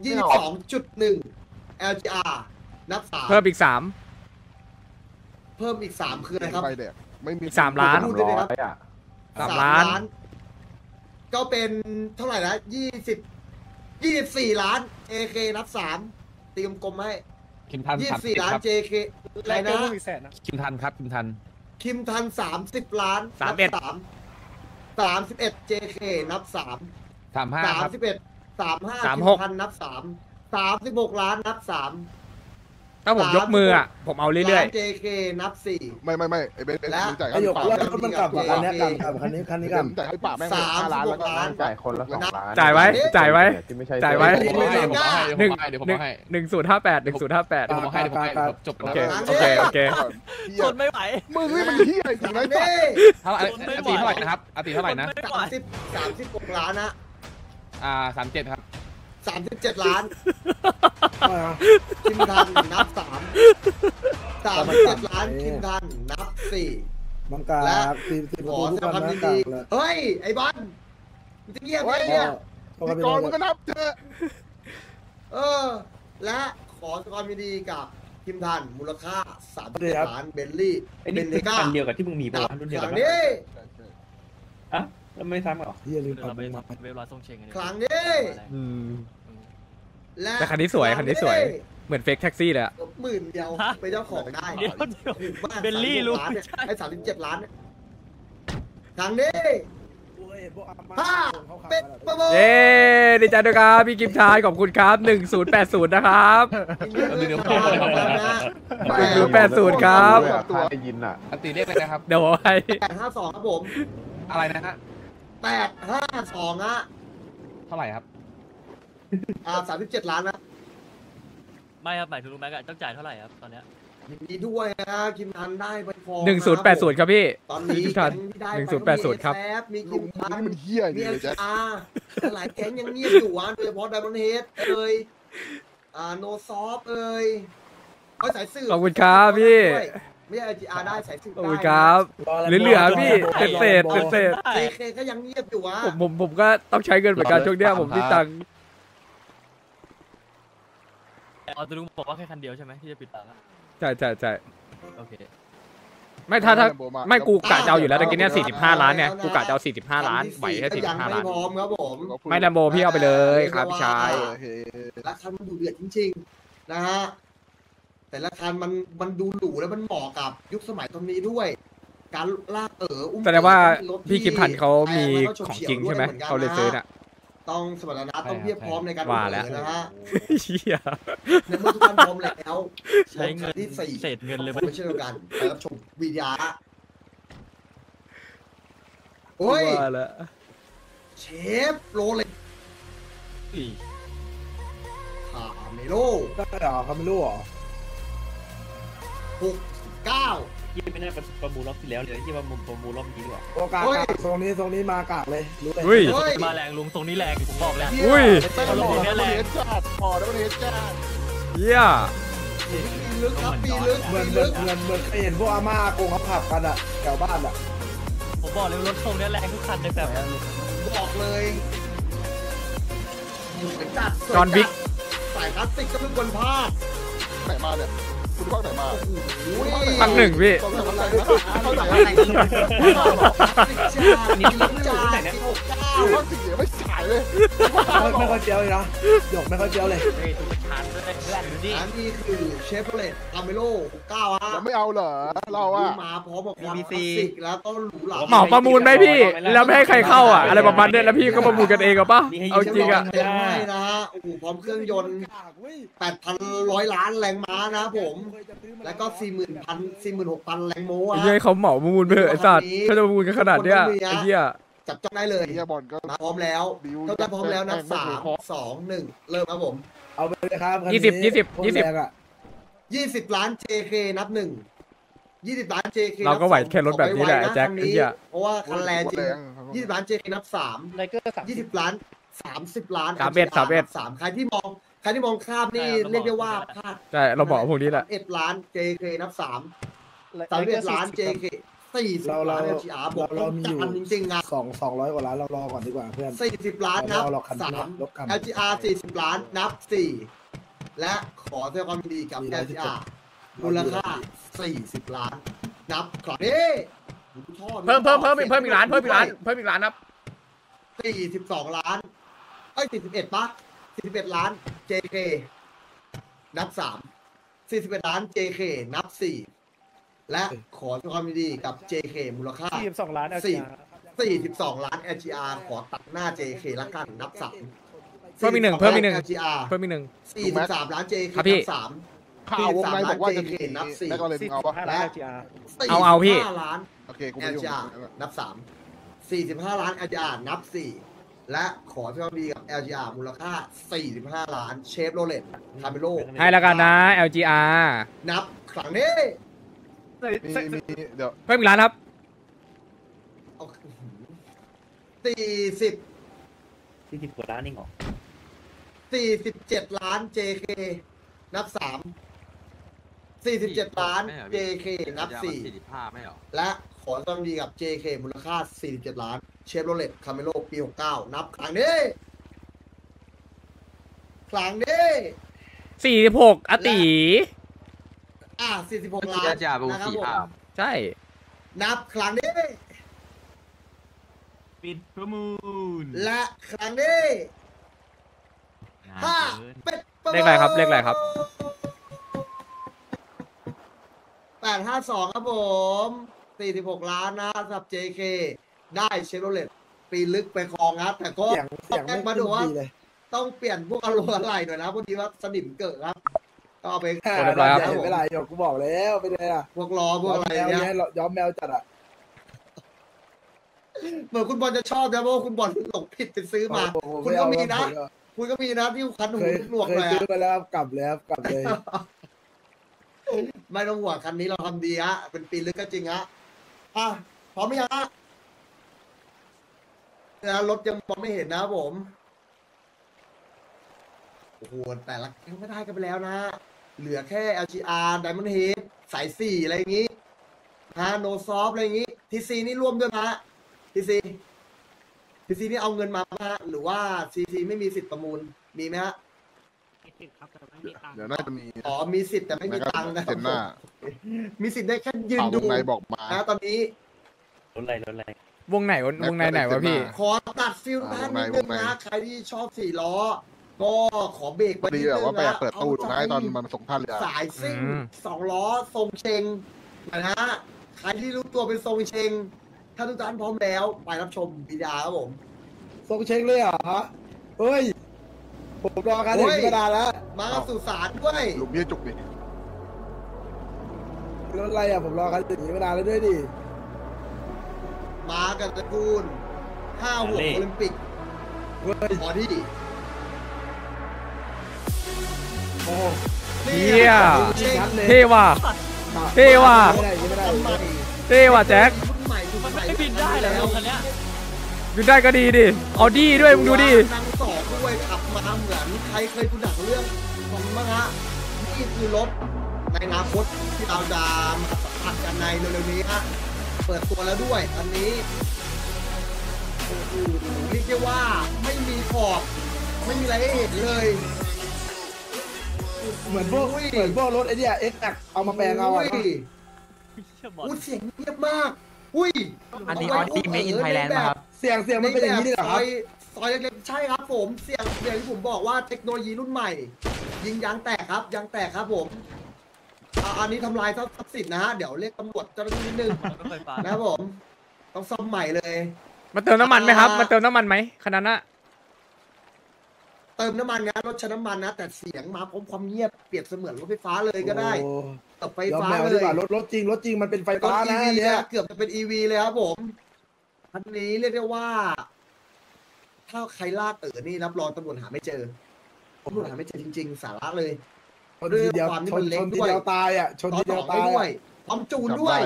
ยี่สิบสองจุดหนึ่ง แอล จี อาร์ นับสามเพิ่มอีกสามเพิ่มอีกสามคืออะไรครับไม่มีอีกสามล้านสามล้านก็เป็นเท่าไหร่นะยี่สิบยี่สิบสี่ล้าน เอ เค นับสามตีกลมๆให้ยี่สิบสี่ล้าน เจ เค อะไรนะคิมทันครับคิมทันคิมทันสามสิบล้านสามเอ็ดสามสามสิบเอ็ด เจ เค นับสามสามห้าสามสิบเอ็ดสามห้าคิมทันนับสามสามสิบหกล้านนับสามถ้าผมยกมืออ่ะผมเอาเรื่อยๆ เจ เค นับสี่ไม่ไม่ไม่ไอ้เบนแล้วไอ้หยกแล้วมันกลับคันนี้กลับคันนี้คันนี้กลับแต่ให้ปากแม่งสามล้านแล้วก็จ่ายคนละสองล้านจ่ายไว้จ่ายไว้จ่ายไว้หนึ่งหนึ่งศูนย์ห้าแปดหนึ่งศูนย์ห้าแปดผมให้ผมให้จบโอเคโอเคโอเคทนไม่ไหวมึงนี่มันเหี้ยจริงไหมเนี่ยอาตีเท่าไหร่นะครับอาตีเท่าไหร่นะสามสิบสามสิบหกล้านนะอ่าสามเจ็ดครับสามสิบเจ็ดล้านคิมทันนับสามสามสิบเจ็ดล้านคิมทันนับสี่มังกรและขอแสดงความยินดีเฮ้ยไอ้บอลมันจะเงียบไหมเนี่ยมีกองมันก็นับเจอเออและขอแสดงความยินดีกับคิมทันมูลค่าสามสิบเจ็ดล้านเบนลี่เบนลิก้าอันเดียวกับที่มึงมีประมาณรุ่นเดียวกันนี่อะแล้วไม่ซ้ำหรอเดี๋ยวเราไปเวลาส่งเชงกันครั้งนี้แต่คันนี้สวยคันนี้สวยเหมือนเฟกแท็กซี่เลยอะหมื่นเดียวไปเจ้าของได้เบลลี่ลูกไอ้สามสิบเจ็ดล้านครั้งนี้ห้าเป็ดประมูลเย้ดีใจด้วยครับพี่กิมชายขอบคุณครับหนึ่งศูนย์แปดศูนย์นะครับหนึ่งศูนย์แปดศูนย์ครับตัวได้ยินอะตีเลขเลยนะครับเดี๋ยวไปแปดห้าสองครับผมอะไรนะฮะแปดห้าสองอะเท่าไหร่ครับอ่าสามสิบเจ็ดล้านนะไม่ครับหมายถึงลุงแม็กอะต้องจ่ายเท่าไหร่ครับตอนเนี้ยยินดีด้วยนะคิมทันได้ไปพอหนึ่งศูนย์แปดศูนย์ครับพี่ตอนนี้ทันหนึ่งศูนย์แปดศูนย์ครับมีคิมทันมีเอชอาร์หลายแก๊งยังเงียบอยู่วันโดยเฉพาะไดมอนด์เฮดเอ้ยอ่าโนซอฟเอ้ยเอาสายสื่อขอบคุณครับพี่ไม่เอาจีอาร์ได้ใส่ซื้อได้โอ้ยครับเหลือๆพี่เป็นเศษเป็นเศษเจเคก็ยังเงียบอยู่วะผมผมผมก็ต้องใช้เงินเหมือนกันช่วงเนี้ยผมที่ตังค์อ๋อตะลุงบอกว่าแค่คันเดียวใช่ไหมที่จะปิดตังค์ใช่ใช่ใช่โอเคไม่ถ้าถ้าไม่กูกะเจ้าอยู่แล้วตะกี้เนี้ยสี่สิบห้าล้านเนี่ยกูกะเจ้าสี่สิบห้าล้านไหวแค่สี่สิบห้าล้านไม่ดัมโบพี่เอาไปเลยครับพี่ชายราคามันดูเดือดจริงๆนะฮะแต่ละคันมันมันดูหรูแล้วมันเหมาะกับยุคสมัยตอนนี้ด้วยการลากเอ๋ออุ้มแสดงว่าพี่กิมทันเขามีของจริงใช่ไหมเขาเลยซื้อน่ะต้องสมรรถนะต้องเพียบพร้อมในการว่าแล้วนะฮะเชี่ยในเมื่อทุกท่านพร้อมแล้วใช้เงินที่สี่เศษเงินเลยไม่ใช่เดียวกันไปรับชมวิทยาโอ้ยเชฟโรเล็กคาเมโลได้หรอคาเมโลหรอหกเก้ายี่ไม่น่าประมูลรอบที่แล้วเลยที่ประมูลประมูลรอบนี้ดีกว่าโอกาสตรงนี้ตรงนี้มากากเลยรู้เลยมาแรงลุงตรงนี้แรงผมบอกแล้วอุ้ยตรงนี้แรงจัดพอแล้วเนจัดเยี่ยปีลึกครับปีลึกเหมือนเหมือนเหมือนเหมือนเห็นพวกอาม่าโกงเขาผับกันอ่ะแถวบ้านอ่ะผมบอกเลยรถตรงนี้แรงทุกคันเลยแบบบอกเลยจอนบิ๊กสายคลาสสิกก็ไม่ควรพลาดไหนมาเนี่ยคุณว่าไหนมาตั้งหนึ่งพี่ไม่ฉายเลยไม่ค่อยเจียวเลยนะหยกไม่ค่อยเจียวเลยอันนี้คือเชฟเลตคาเมโลเก้าฮะไม่เอาเหรอเราอะมาพร้อมกับความคลาสสิกแล้วก็หรูหราเหมาประมูลไหมพี่แล้วไม่ให้ใครเข้าอะอะไรประมาณนี้แล้วพี่ก็ประมูลกันเองกับป่ะเอาจริงอะใช่นะฮะโอ้โหพร้อมเครื่องยนต์ แปดพันหนึ่งร้อย ล้านแรงม้านะผมแล้วก็ สี่หมื่นหกพัน แรงโม้อะไอ้เขาเหมาประมูลไปเหอะไอ้สัตว์เขาจะประมูลกันขนาดเนี้ยไอ้เหี้ยจับจ้องได้เลยบอลก็พร้อมแล้วก็จะพร้อมแล้วนะสามสองหนึ่งเริ่มครับผมเอาไปเลยครับยี่สิบยี่สิบยี่สิบยี่สิบล้าน เจ เค นับหนึ่งยี่สิบล้าน เจ เค เราก็ไหวแค่รถแบบนี้แหละแจ็คเพราะว่าคันแรงจริงยี่สิบล้าน เจ เค นับสามยี่สิบล้านสามสิบล้านสามเอ็ดสามเอ็ดสามใครที่มองใครที่มองข้ามนี่เรียกได้ว่าพลาดใช่เราบอกพวกนี้แหละเอ็ดล้าน เจ เค นับสามสามเอ็ดล้าน เจ เคสี่สิบล้านบอกเรามีอยู่จริงๆนะสองสองร้อยกว่าล้านเรารอก่อนดีกว่าเพื่อนสี่สิบล้านนับสาม แอล จี อาร์ สี่สิบล้านนับสี่ และขอแสดงความยินดีกับ แอล ซี อาร์ มูลค่าสี่สิบล้านนับก่อนนี่เพิ่มเพิ่มเพิ่มอีกเพิ่มอีกล้านเพิ่มอีกล้านเพิ่มอีกล้านครับสี่สิบสองล้านไอ้สี่สิบเอ็ดป่ะสี่สิบเอ็ดล้าน เจ เค นับสาม สี่สิบเอ็ดล้าน เจ เค นับสี่และขอแสดงความยินดีกับ เจ เค มูลค่าสี่สิบสองล้านสี่สิบสองล้าน แอล จี อาร์ ขอตัดหน้า เจ เค ละกันนับสามเพิ่มอีกหนึ่งเพิ่มอีกหนึ่งเพิ่มอีกหนึ่งสี่สิบสามล้าน เจ เค นับสามข้าววงในบอกว่าจะมีนับสี่เอาปะและเอาเอาพี่ล้านแอล จี อาร์ นับสามสี่สิบห้าล้าน แอล จี อาร์ นับสี่และขอที่เราดีกับ แอล จี อาร์ มูลค่าสี่สิบห้าล้านเชฟโรเลตคาเมโลให้ละกันนะ แอล จี อาร์ นับครั้งนี้เพิ่มอีกล้านครับสี่สิบสี่สิบกว่าล้านนี่หรอสี่สิบเจ็ดล้าน เจ เค นับสามสี่สิบเจ็ดล้าน เจ เค นับสี่และขอต้องดีกับ เจ เค มูลค่าสี่สิบเจ็ดล้านเชฟโรเลตคาเมโลปีหกเก้านับครั้งนี้ครั้งนี้สี่สิบหกอติอ่าสี่สิบหกล้านนะครับผมใช่นับครั้งนี้ปิดประมูลและครั้งนี้ห้าเป็ดประมูลเลขอะไรครับเลขอะไรครับแปดห้าสองครับผมสี่สิบหกล้านนะสำหรับ เจ เค ได้เชฟโรเลตปีลึกไปคลองครับแต่ก็แอบมาดูว่าต้องเปลี่ยนพวกอลูอะไรหน่อยนะพอดีว่าสนิมเกิดครับก็เอาไปแค่เวลาเวลากูบอกแล้วไปเลยอะพวกล้อพวกอะไรเนี่ยย้อมแมวจัดอะเหมือนคุณบอลจะชอบนะเพราะว่าคุณบอลหลงผิดไปซื้อมาคุณก็มีนะคุณก็มีนะที่คันหูหนวกเลยซื้อไปแล้วกลับแล้วกลับเลยไม่ต้องห่วงคันนี้เราทำดีฮะเป็นปีลึกก็จริงฮะอ่ะพร้อมไหมฮะรถยังมองไม่เห็นนะผมโอ้โหแต่ละยังไม่ได้กันไปแล้วนะเหลือแค่ แอล จี อาร์ Diamond Head สายสี่อะไรอย่างงี้ฮะโนซอฟอะไรอย่างงี้ทีซีนี่ร่วมด้วยนะทีซีทีซีนี่เอาเงินมาฮะหรือว่าทีซีไม่มีสิทธิ์ประมูลมีไหมฮะมีสิทธิ์ครับแต่ไม่มีตังค์เดี๋ยวน่าจะมีอ๋อมีสิทธิ์แต่ไม่มีตังค์นะเห็นหน้ามีสิทธิ์ได้แค่ยืนดูนะตอนนี้รถอะไรรถอะไรวงไหนวงไหนไหนวะพี่ขอตัดฟิลด้านนิดนึงนะใครที่ชอบสี่ล้อก็ขอเบรกไปนิดนึงนะเปิดตู้ท้ายตอนมันส่งท่านเลยสายซิ่งสองล้อทรงเชงนะฮะใครที่รู้ตัวเป็นทรงเชงถ้าทุกท่านพร้อมแล้วไปรับชมบิดาครับผมส่งเช็คเลยเหรอฮะเฮ้ยผมรอการถึงบิดาแล้วมาสู่ศาลด้วยหลุมเบี้ยจุกดิรถอะไรอ่ะผมรอการถึงบิดาแล้วด้วยดิมากับตระกูลห้าหัวโอลิมปิกเฮ้ยขอที่ดิโอ้เฮียเท่ว่ะเท่ว่ะเท่ว่ะแจ็คไม่บินได้เลยคันนี้บินได้ก็ดีดิออดี้ด้วยมึงดูดินั่งสองด้วยขับมาเหมือนใครเคยดูหนังเรื่องของมังฮะนี่คือรถในอนาคตที่เราจะมาสัมผัสกันในเร็วๆนี้ฮะเปิดตัวแล้วด้วยอันนี้เรียกได้ว่าไม่มีขอบไม่มีอะไรให้เห็นเลยเหมือนพวกเหมือนพวกรถไอ้เนี่ยเอ็กซ์เอามาแปลงเอาอ่ะพูดเสียงเงียบมากอุ้ยอันนี้ออดี้เมคอินไทยแลนด์ครับเสียงเสียงมันเป็นอย่างนี้เลยเหรอครับซอยเล็กๆใช่ครับผมเสียงเสียงที่ผมบอกว่าเทคโนโลยีรุ่นใหม่ยิงยางแตกครับยางแตกครับผมอันนี้ทำลายทรัพย์สินนะฮะเดี๋ยวเรียกตำรวจเจ้าหน้าที่นิดนึงนะครับผมต้องซ่อมใหม่เลยมาเติมน้ำมันไหมครับมาเติมน้ำมันไหมขนาดน่ะเติมน้ำมันนะรถใช้น้ำมันนะแต่เสียงมาพร้อมความเงียบเปรียบเสมือนรถไฟฟ้าเลยก็ได้กับไฟฟ้าเลยรถรถจริงรถจริงมันเป็นไฟฟ้านะเนี่ยเกือบจะเป็น อี วี เลยครับผมอันนี้เรียกได้ว่าถ้าใครลากเอ๋อนี่รับรองตำรวจหาไม่เจอตำรวจหาไม่เจอจริงๆสาระเลยเพราะด้วยความที่มันเล็กด้วยตายอ่ะชนที่เดียวตายด้วยอมจูนด้วย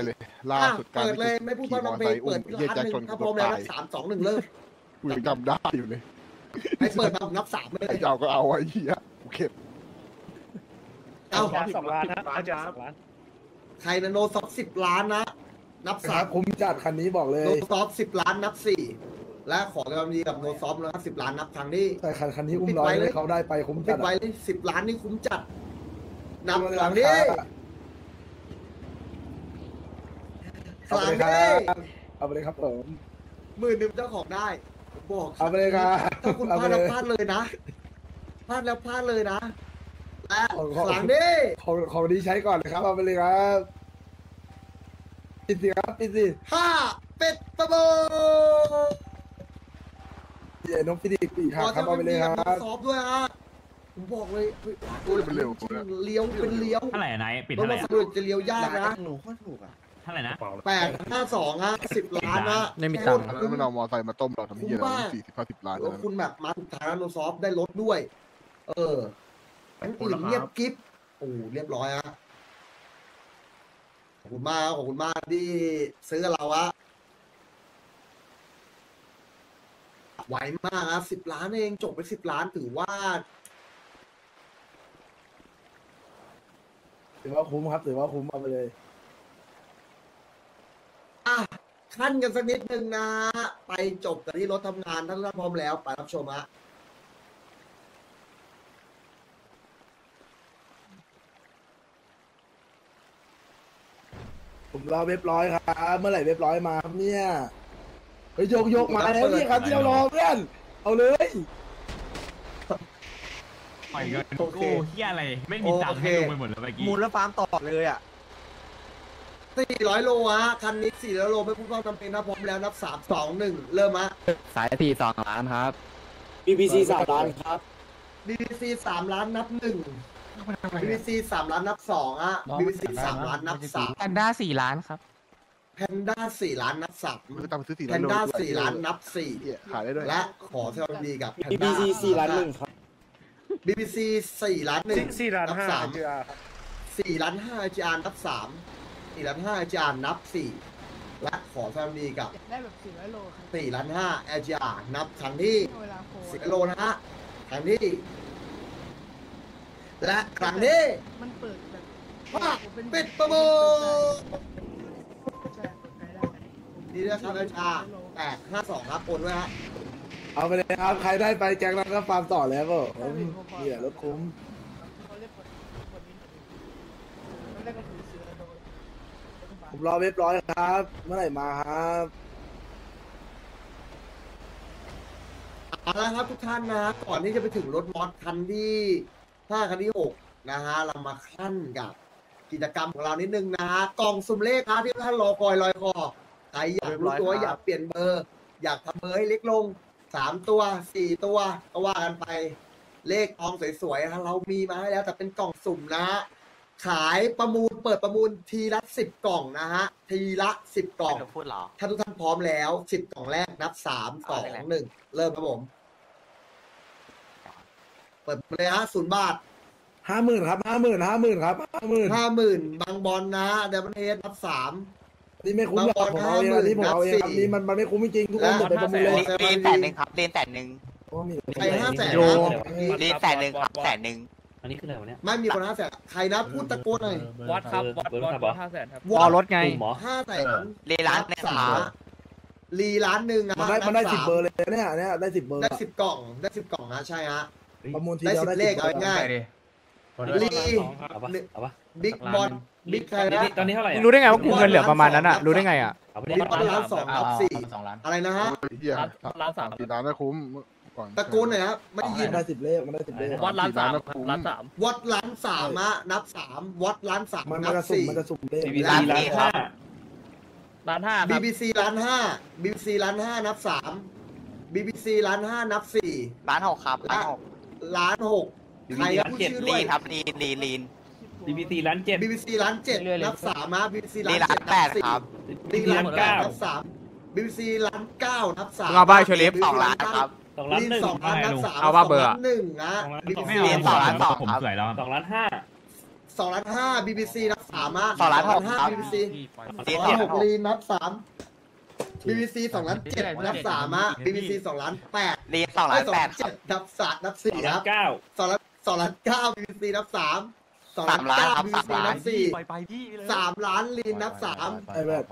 ล่าสุดการเปิดเลยไม่พูดว่าเราไปเปิดร้านหนึ่งถ้าพร้อมแล้วสามสองหนึ่งเลิกกูยังจำได้อยู่เลยไอ้เปิดมาผมนับสามไม่ได้เจ้าก็เอาไอ้เหี้ยกูเข็ดเอาสองล้านนะอาจารย์ใครนะโนซอฟสิบล้านนะนับสามคุ้มจัดคันนี้บอกเลยโนซอฟสิบล้านนับสี่ และขอความดีกับโนซอฟนะครับสิบล้านนับครั้งนี้แต่คันนี้อุ้มร้อยเลยเขาได้ไปคุ้มจัดไปเลยสิบล้านนี่คุ้มจัดนับครั้งนี้ครั้งนี้เอาไปเลยครับผมหมื่นหนึ่งเจ้าของได้บอกเอาไปเลยครับถ้าคุณพลาดแล้วพลาดเลยนะพลาดแล้วพลาดเลยนะและครั้งนี้ของของนี้ใช้ก่อนเลยครับเอาไปเลยครับปิดสิครับปิดสิห้าเป็ดตะโบเดี๋ยน้องพี่ดิปีขาครับเอาไปเลยครับซอฟด้วยฮะผมบอกเลยเป็นเลี้ยวเลี้ยวเป็นเลี้ยวเท่าไหร่นายปิดเท่าไหร่รถมันจะเลี้ยวยากนะหนูโคตรถูกอ่ะเท่าไหร่นะแปดห้าสองฮะสิบล้านนะไม่มีตังค์แล้วมันเอามอไซค์มาต้มเราทำเหี้ยอะไรสี่สิบห้าสิบล้านแล้วคุณแบบมาถูกทางแล้วซอฟได้รถด้วยเออทั้งอื่นเงียบกิ๊บโอ้เรียบร้อยฮะขอบคุณมากขอบคุณมากที่ซื้อเราอะไหวมากครับสิบล้านเองจบไปสิบล้านถือว่าถือว่าคุ้มครับถือว่าคุ้มเอาไปเลยอ่ะขั้นกันสักนิดนึงนะไปจบแต่ที่รถทำงานท่านรับพร้อมแล้วไปรับชมฮะผมรอเว็บร้อยครับเมื่อไหร่เว็บร้อยมาครับเนี่ยไปโยกโยกมาแล้วนี่ครับที่เรารอเพื่อนเอาเลยไปกันโอ้โหเหี้ยอะไรไม่มีตังค์ให้ลงไปหมดแล้วเมื่อกี้มูลแล้วฟาร์มต่อเลยอ่ะสี่ร้อยโลฮะคันนี้สี่ร้อยโลไม่พูดพร่ำทำเพลงนะพร้อมแล้วนับสาม สอง หนึ่งเริ่มฮะสายทีสองล้านครับ บี บี ซี สามล้านครับ บี บี ซี สามล้านนับหนึ่ง บี บี ซี สามล้านนับสองฮะ บี บี ซี สามล้านนับสามแพนด้าสี่ล้านครับแพนด้าสี่ล้านนับสามแพนด้าสี่ล้านนับสี่ขายได้ด้วยและขอแสดงดีกับ บี บี ซี สี่ล้านหนึ่งครับ บี บี ซี สี่ล้านหนึ่งสี่ล้านห้าสี่ล้านห้าจานนับสามสี่ล้านห้าจานนับสี่และขอแสดงดีกับได้แบบสี่ร้อยโลครับสี่ล้านห้าจานนับครั้งที่สี่โลนะฮะครั้งที่และครั้งที่มันเปิดแบบว่าปิดประมูลนี่นะครับอาจารย์แปดห้าสองครับคนด้วยฮะเอาไปเลยครับใครได้ไปแจ็คก็ฟาร์มต่อแล้วก็เดี๋ยวรถคุ้มผมรอเว็บร้อยครับเมื่อไหร่มาครับเอาละครับทุกท่านนะก่อนที่จะไปถึงรถมอสคันที่ห้าคันที่หกนะฮะเรามาขั้นกับกิจกรรมของเรานิดนึงนะฮะกล่องสุ่มเลขครับที่ท่านรอคอยลอยคอใครอยากรู้ตัวอยากเปลี่ยนเบอร์อยากทำเบอร์ให้เล็กลงสามตัวสี่ตัวก็ว่ากันไปเลขทองสวยๆเรามีมาให้แล้วแต่เป็นกล่องสุ่มนะขายประมูลเปิดประมูลทีละสิบกล่องนะฮะทีละสิบกล่องถ้าทุกท่านพร้อมแล้วสิบกล่องแรกนับสามสองหนึ่งเริ่มครับผมเปิดเลยฮะศูนย์บาทห้าหมื่นครับห้าหมื่นห้าหมื่นครับห้าหมื่นห้าหมื่นบางบอลนะเดบันเฮดนับสามนี่ไม่คุ้มหรอกของเราเองนี่ผมเอาเองครับนี่มันมันไม่คุ้มจริงทุกคนหมดไปประมูลเลยเลนแสนหนึ่งครับเลนแสนหนึ่งใครห้าแสนเลนแสนหนึ่งครับแสนหนึ่งอันนี้คืออะไรวะเนี่ยไม่มีคนห้าแสนใครนะพูดตะโกนหน่อยวัดครับวัดวัดห้าแสนครับวอลรถไงห้าแสนเลนล้านหนึ่งลีล้านหนึ่งนะมันได้มันได้สิบเบอร์เลยเนี่ยเนี่ยได้สิบเบอร์ได้สิบกล่องได้สิบกล่องนะใช่ฮะประมูลทีเราได้เลขเอาง่ายลีบิ๊กบอลบิ๊กใครนะตอนนี้เท่าไหร่รู้ได้ไงว่ากูเงินเหลือประมาณนั้นอ่ะรู้ได้ไงอ่ะบิ๊กบอลล้านสองล้านสี่อะไรนะฮะล้านสามล้านไม่คุ้มตะกูลหน่อยครับไม่ได้ยินได้สิบเลขมันได้สิบเลขวัดล้านสามล้านสามวัดล้านสามอะนับสามวัดล้านสามนับสี่มันจะสุ่มเลขล้านห้าล้านห้าบีบีซีล้านห้าบีบีซีล้านห้านับสามบีบีซีล้านห้านับสี่ล้านหกครับล้านหกล้านหกใครครับเจ็ดลีนครับลีนลีนลีนบีบีซีล้านเจ็ดบีบีซีล้านเจ็ดนับสามนะบีบีซีล้านแปดครับบีบีซีล้านเก้านับสามบีบีซีล้านเก้านับสามเอาบ้าเฉลี่ยสองล้านครับสองล้านหนึ่งสองล้านนับสามเอาบ้าเบอร์หนึ่งนะบีบีซีสองล้านสองผมสวยแล้วสองล้านห้าสองล้านห้าบีบีซีนับสามนะสองล้านห้าบีบีซีสองหกลีนนับสามบีบีซีสองล้านเจ็ดนับสามนะบีบีซีสองล้านแปดลีนสองล้านแปดนับสามนับสี่นับเก้าสองล้านสองล้านเก้าบีบีซีนับสาม สองล้านครับสามล้านสี่สามล้านลีนนับสาม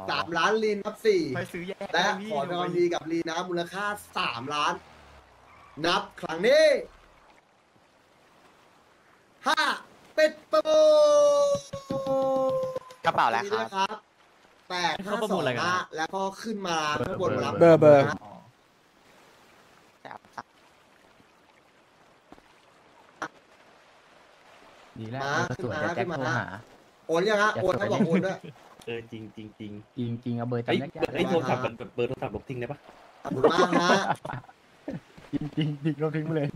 สามล้านลีนนับสี่และขอนอนดีกับลีนนะมูลค่าสามล้านนับครั้งนี้ห้าเป็ดประมูลกระเป๋าแล้วครับแปดห้าสองนะแล้วก็ขึ้นมาข้างบนรับเบอร์เบอร์ดีแล้วสวยแจ็คโทรหาโอนยังฮะโอนถ้าบอกโอนด้วยเออจริงจริงจริงจริงจริงเอาเบอร์จับแจ็คไอ้โทรศัพท์เบอร์โทรศัพท์ลบทิ้งได้ปะบุญมากฮะจริงจริงจริงลบทิ้งไปเลย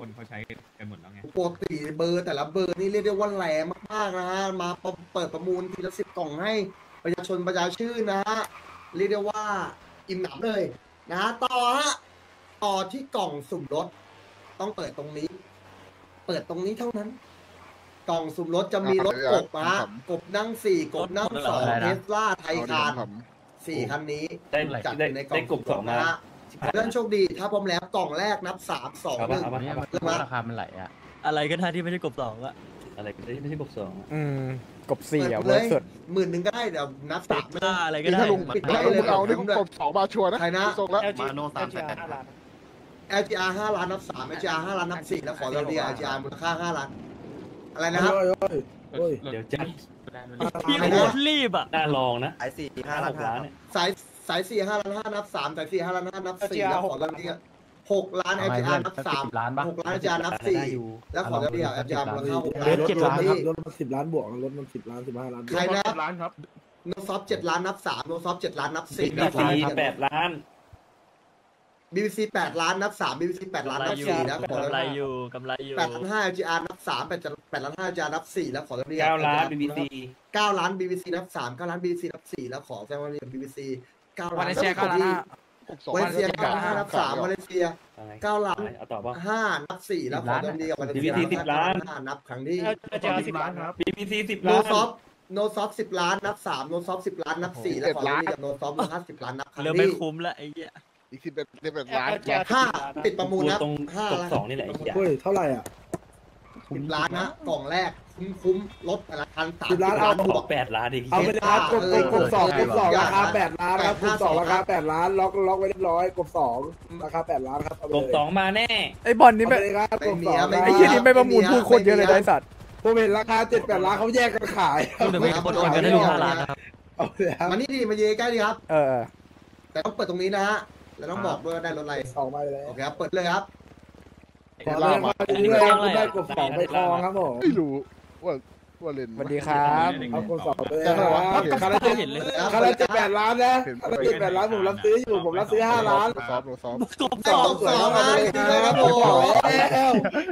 คนเขาใช้กันหมดแล้วไงปกติเบอร์แต่ละเบอร์นี่เรียกได้ว่าแรงมากๆนะฮะมาเปิดประมูลทีละสิบกล่องให้ประชาชนประชาชื่นนะฮะเรียกได้ว่าอิ่มหนำเลยนะฮะต่อฮะต่อที่กล่องสุ่มรถต้องเปิดตรงนี้เปิดตรงนี้เท่านั้นกล่องสุ่มรถจะมีรถกบนะกบนั่งสี่กบนั่งสองเทสลาไทคานสี่คันนี้ได้จัดในกล่องกบสองนะฮะเรื่องโชคดีถ้าพร้อมแล้วกล่องแรกนับสามสองหนึ่งเรื่องราคามันไหลอะอะไรก็ได้ที่ไม่ใช่กบสองอะอะไรก็ได้ที่ไม่ใช่กบสองอืมกบสี่อะเวิร์ดสุดหมื่นหนึ่งก็ได้เดี๋ยวนับสามอะไรก็ได้ถ้าลุงปิดเลยเราเนี่ยกบสองมาชัวร์นะใครนะมาโนสามแสนแอล จี อาร์ ห้าล้านนับสาม แอล จี อาร์ ห้าล้านนับสี่แล้วขอเราดี แอล จี อาร์ มูลค่าห้าล้านอะไรนะครับเดี๋ยวจัดพี่โคตรรีบอ่ะน่าลองนะสายสี่ห้าล้านห้าสายสายสี่ห้าล้านห้านับสามสายสี่ห้าล้านห้านับสี่แล้วขอเราดีหกล้าน แอล จี อาร์ นับสามหกล้าน แอล จี อาร์ นับสี่แล้วขอเราดี แอล จี อาร์ มูลค่าหกล้านลดลงที่ลดมาสิบล้านบวกลดมาสิบล้านสิบห้าล้านใครนะครับโนซอฟเจ็ดล้านนับสามโนซอฟเจ็ดล้านนับสี่นับสี่แปดล้านบีบีซีแปดล้านนับสามบีบีซีแปดล้านนับสี่นะขอรับได้กำไรอยู่แปดล้านห้าเอลจีอาร์นับสามแปดแปดล้านห้าเอลจีอาร์นับสี่แล้วขอรับได้เก้าล้านบีบีซีเก้าล้านบีบีซีนับสามเก้าล้านบีบีซีนับสี่แล้วขอแจ้งว่าเรียนบีบีซีเก้าล้านวันเซียเก้าล้านวันเซียเก้าล้านนับสามวันเซียเก้าล้านห้านับสี่แล้วขอรับได้วันบีบีซีสิบล้านนับครั้งที่สิบล้านครับบีบีซีสิบล้านโนซอฟโนซอฟสิบล้านนับสามโนซอฟสิบล้านนับสี่แล้วขอรับได้โนซอฟห้าสิบล้านนับครั้งที่เริ่มไม่คุ้มแล้วไอ้เหี้ยอีกสิบเป็นสิบเป็นล้านห้าติดประมูลนะตรงตกสองนี่แหละเฮ้ยเท่าไหร่อ่ะสิบล้านนะกล่องแรกคุ้มคุ้มลดราคาสามสิบล้านเอาบวกแปดล้านดิเอาไปเลยครับกบกบสองกบสองราคาแปดล้านครับกบสองราคาแปดล้านล็อกล็อกไว้เรียบร้อยกบสองราคาแปดล้านครับกบสองมาแน่ไอ้บอลนี่ไม่ไอ้เชี่ยนี่ไม่ประมูลพูดคนเยอะเลยไอ้สัตว์ผมเห็นราคาเจ็ดแปดล้านเขาแยกกันขายเดี๋ยวไม่บอลโอนกันได้ห้าล้านครับมานี่ดิมาเย่ใกล้ดิครับเออแต่ต้องเปิดตรงนี้นะฮะแล้วต้องบอกด้วยได้รถอะไรสองใบเลยโอเคครับเปิดเลยครับเปิดเลยครับได้กบสองใบทองครับผมไม่รู้ว่าว่าเล่นสวัสดีครับเอากบสองเลยครับคาราเต้เห็นเลยคาราเต้แปดล้านนะคาราเต้แปดล้านผมรับซื้ออยู่ผมรับซื้อห้าล้านกบสองกบสองกบสองกบสองครับผม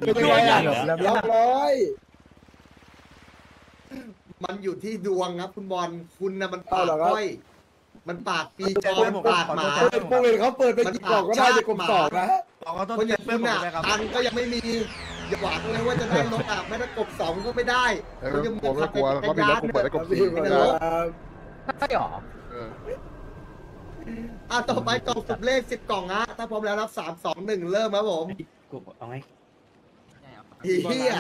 เป็นตัวอย่างรับร้อยมันอยู่ที่ดวงครับคุณบอลคุณนะมันเปล่าร้อยมันปากปีจอนปากหมาพวกเองเขาเปิดไปกี่กล่องก็ได้เป็นกล่องสองนะคนอย่างคุณน่ะอันก็ยังไม่มีอย่าหวังเลยว่าจะได้รถอ่ะไม่ได้กบสองก็ไม่ได้เขาจะมัวกลัวเขาไม่ได้กบเปิดได้กบสี่ไม่ได้ใช่หรออ่ะต่อไปกล่องสุดเลขสิบกล่องนะถ้าพร้อมแล้วรับสามสองหนึ่งเริ่มครับผมกบเอาไงอีเหี้ย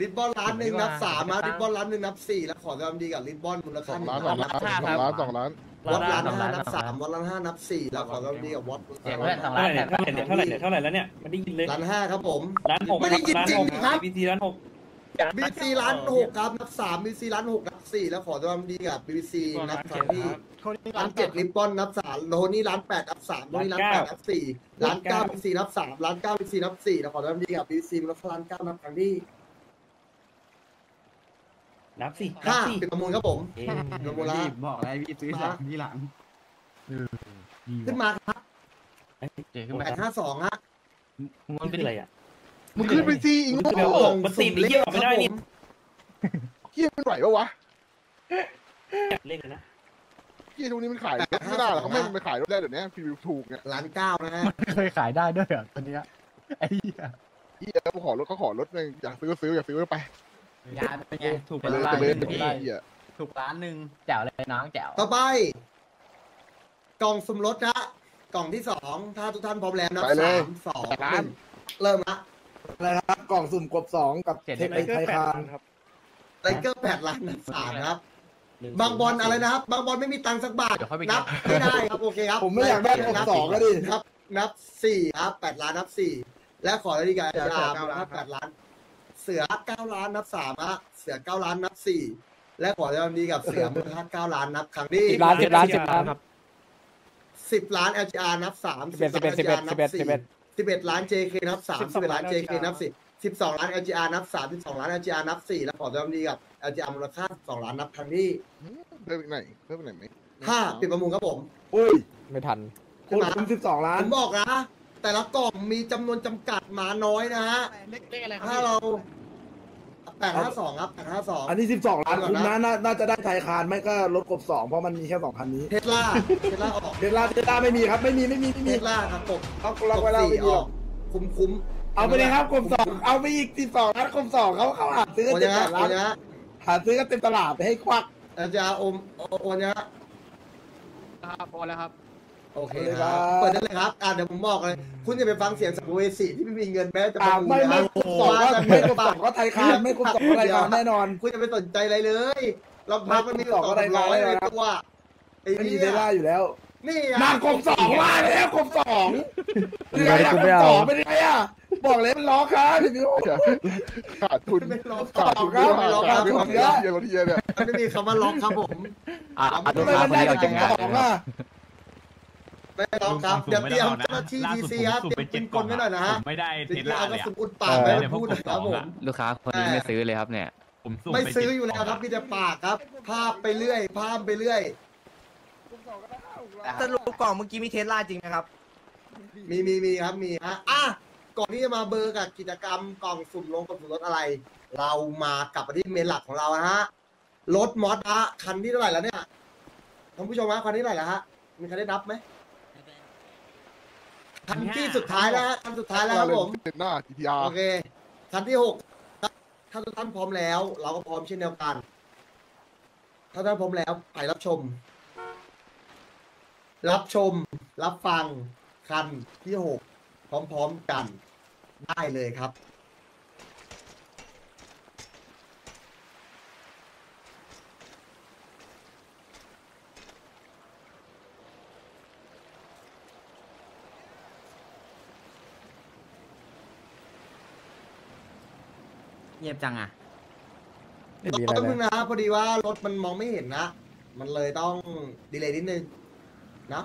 ลิบบอลล้านหนึ่งนับสามนะลิบบอลล้านหนึ่งนับสี่แล้วขอความดีกับลิบบอลมูลค่าหนึ่งล้านสองล้านสองล้านวัดล้านห้านับสามวัดล้านห้านับสี่แล้วขอความดีกับวัดเท่าไหร่เท่าไหร่เท่าไหร่เท่าไหร่เท่าไหร่แล้วเนี่ยไม่ได้ยินเลยล้านห้าครับผมล้านหกไม่ได้ยินจริงครับบีซีล้านหกบีซีล้านหกครับนับสามบีซีล้านหกนับสี่แล้วขอความดีกับบีซีนับสามที่ล้านเจ็ดลิบบอลนับสามโทนี่ล้านแปดนับสามโทนี่ล้านแปดนับสี่ล้านเก้าบีซีนับสามล้านเก้าบีซีนับสี่เราขอเริ่มดีกับบีซีมูลค่าล้านเก้านับครั้งที่นับสี่ห้าเป็นประมูลครับผมประมูลละบอกอะไรพี่ซื้อจากที่หลังขึ้นมาครับแปดห้าสองฮะมันเป็นอะไรอ่ะมึงขึ้นไปซีอิงโง่มันตีเยี่ยมไม่ได้นี่เยี่ยมไม่ไหวปะวะเล่นนะที่ตรงนี้มันขายไม่ได้หรอเขาไม่ไปขายรถได้เดี๋ยวนี้พรีวิวถูกเนี่ยล้านเก้านะมันเคยขายได้ด้วยอ่ะตอนนี้ไอ้ยี่ยี่เขาขอรถเขาขอรถอยากซื้อก็ซื้ออยากซื้อก็ไปยาเป็นไงถูกล้านนึงถูกล้านนึงแจ๋วเลยน้องแจ๋วต่อไปกล่องสมรสนะกล่องที่สองถ้าทุกท่านพร้อมแล้วนะสามสองเริ่มละอะไรครับกล่องสุ่มกบสองกับเทปไทยคานครับ ไลเกอร์แปดล้านสามครับบางบอลอะไรนะครับบางบอลไม่มีตังค์สักบาทนับไม่ได้ครับโอเคครับผมไม่อยากได้นับสองก็ดีครับนับสี่ครับแปดล้านนับสี่และขอรายการยาเก้าล้านแปดล้านเสือเก้าล้านนับสามฮะเสือเก้าล้านนับสี่และขอจะทำดีกับเสือมูลค่าเก้าล้านนับครั้งนี้สิบล้านสิบล้านสิบล้านครับสิบล้าน แอล จี อาร์ นับสามสิบเอ็ดสิบเอ็ดสิบเอ็ดสิบเอ็ดสิบเอ็ดสิบเอ็ดล้าน เจ เค นับสามสิบเอ็ดล้าน เจ เค นับสี่สิบสองล้าน แอล จี อาร์ นับสามสิบสองล้าน แอล จี อาร์ นับสี่และขอจะทำดีกับ แอล จี อาร์ มูลค่าสองล้านนับครั้งนี้เพิ่มอีกหน่อยเพิ่มอีกหน่อยไหมห้าปิดประมูลครับผมอุ้ยไม่ทันคุณสิบสองล้านผมบอกนะแต่ละกล่องมีจำนวนจำกัดมาน้อยนะฮะถ้าเราแปดห้าสองครับแปดห้าสองอันนี้สิบสองล้านคุณนะน่าจะได้ไทยคานไม่ก็รถกบสองเพราะมันมีแค่สองคันนี้เทสลาเทสลาออกเทสลาเทสลาไม่มีครับไม่มีไม่มีไม่มีเทสลาครับกบเขาล็อกไว้แล้วไม่ออกคุ้มคุ้มเอาไปเลยครับกบสองเอาไปอีกสิบสองล้านกบสองเขาเขาหาซื้อกันเต็มตลาดหาซื้อกันเต็มตลาดไปให้ควักอาจารย์อมโอนนะพอแล้วครับโอเคครับเปิดได้เลยครับอ่าเดี๋ยวผมบอกเลยคุณจะไปฟังเสียงสัมภเวสีที่ไม่มีเงินแม้แต่ไม่ไม่ไม่คุ้มสองก็ไม่คุ้มสองก็ไทยคานไม่คุ้มสองก็ไทยคานแน่นอนคุณจะไปสนใจอะไรเลยลำพังมันมีสองก็ไทยคานเลยนะว่าไอ้นี่ได้อยู่แล้วนี่มาคุ้มสองว่าแล้วคุ้มสองเป็นไงคุ้มสองเป็นไงอ่ะบอกเลยมันล้อครับพี่พี่โอ้ขาดทุนขาดทุนครับไม่ล้อครับผมเยอะเยอะกว่าที่เยอะเนี่ยไม่มีคำว่าล้อครับผมอ่าตัวขาดคนนี้ออกจากงานไม่ต้องครับเดี๋ยวเตรียมเจ้าหน้าที่ดีซีครับเตรียมปืนกลไว้หน่อยนะฮะไม่ได้เทสลาเลยอ่ะอุดปากไปพูดนะครับผมลูกค้าคนนี้ไม่ซื้อเลยครับเนี่ยไม่ซื้ออยู่แล้วครับมีแต่ปากครับภาพไปเรื่อยภาพไปเรื่อยสรุปกล่องเมื่อกี้มีเทสลาจริงนะครับมีมีมีครับมีฮะอ่ะก่อนที่จะมาเบอร์กับกิจกรรมกล่องสุ่มลงกล่องสุ่มรถอะไรเรามากลับมาที่เมนหลักของเราฮะรถมอสฮะคันที่เท่าไหร่แล้วเนี่ยท่านผู้ชมฮะคันที่เท่าไหร่แล้วฮะมีใครได้นับไหมคันที่สุดท้ายแล้วคันสุดท้ายแล้วครับผมหน้า จี ที อาร์ โอเคคันที่หกถ้าทุกท่านพร้อมแล้วเราก็พร้อมเช่นเดียวกันถ้าท่านพร้อมแล้วไปรับชมรับชมรับฟังคันที่หกพร้อมๆกันได้เลยครับเงียบจังอ่ะรอแป๊บนึงนะพอดีว่ารถมันมองไม่เห็นนะมันเลยต้องดีเลย์นิดนึงนะ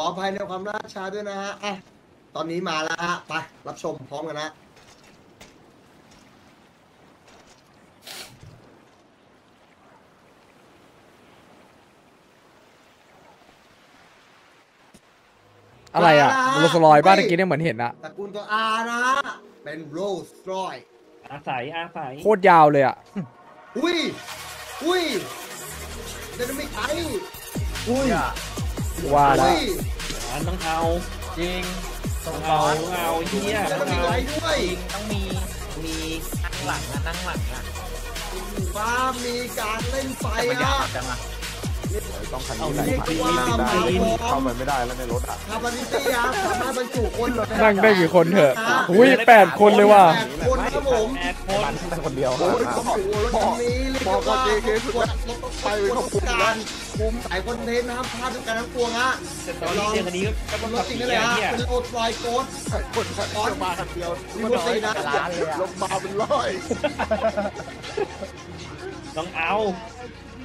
ขออภัยในความล่าช้าด้วยนะฮะอ่ะตอนนี้มาแล้วฮะไปรับชมพร้อมกันนะอะไรอ่ะโรลส์รอยบ้านตะกี้เนี่ยเหมือนเห็นนะตระกูลตัว อาร์ นะฮะเป็นโรลส์รอยอาศัยอาศัยโคตรยาวเลยอ่ะอุ้ยอุ้ยเดินไม่ไกลอุ้ยว่าแล้วต้องเอาจริงต้องเอาเอาเฮียต้องมีไว้ด้วยต้องมีมีนั่งหลังนะนั่งหลังนะฟ้ามีการเล่นไฟนะต้องขันนี่ไหลผ่านได้เข้ามันไม่ได้แล้วในรถอ่ะคาร์บอนิตี้ครับสามารถบรรจุคนนั่งได้กี่คนเถอะอุ้ยแปดคนเลยว่ะแปดคนครับผมแปดคนนั่งคนเดียวครับเขาบอกรถคันนี้เรียกว่าไปควบคุมการคุมสายคอนเทนต์นะครับพาดการทั้งตัวฮะตอนนี้เรื่องคันนี้ก็เป็นรถจริงเลยฮะเป็นโอทรอยโกสคนก้อนมาคันเดียวมีรถสี่นะลงมาเป็นร้อยต้องเอา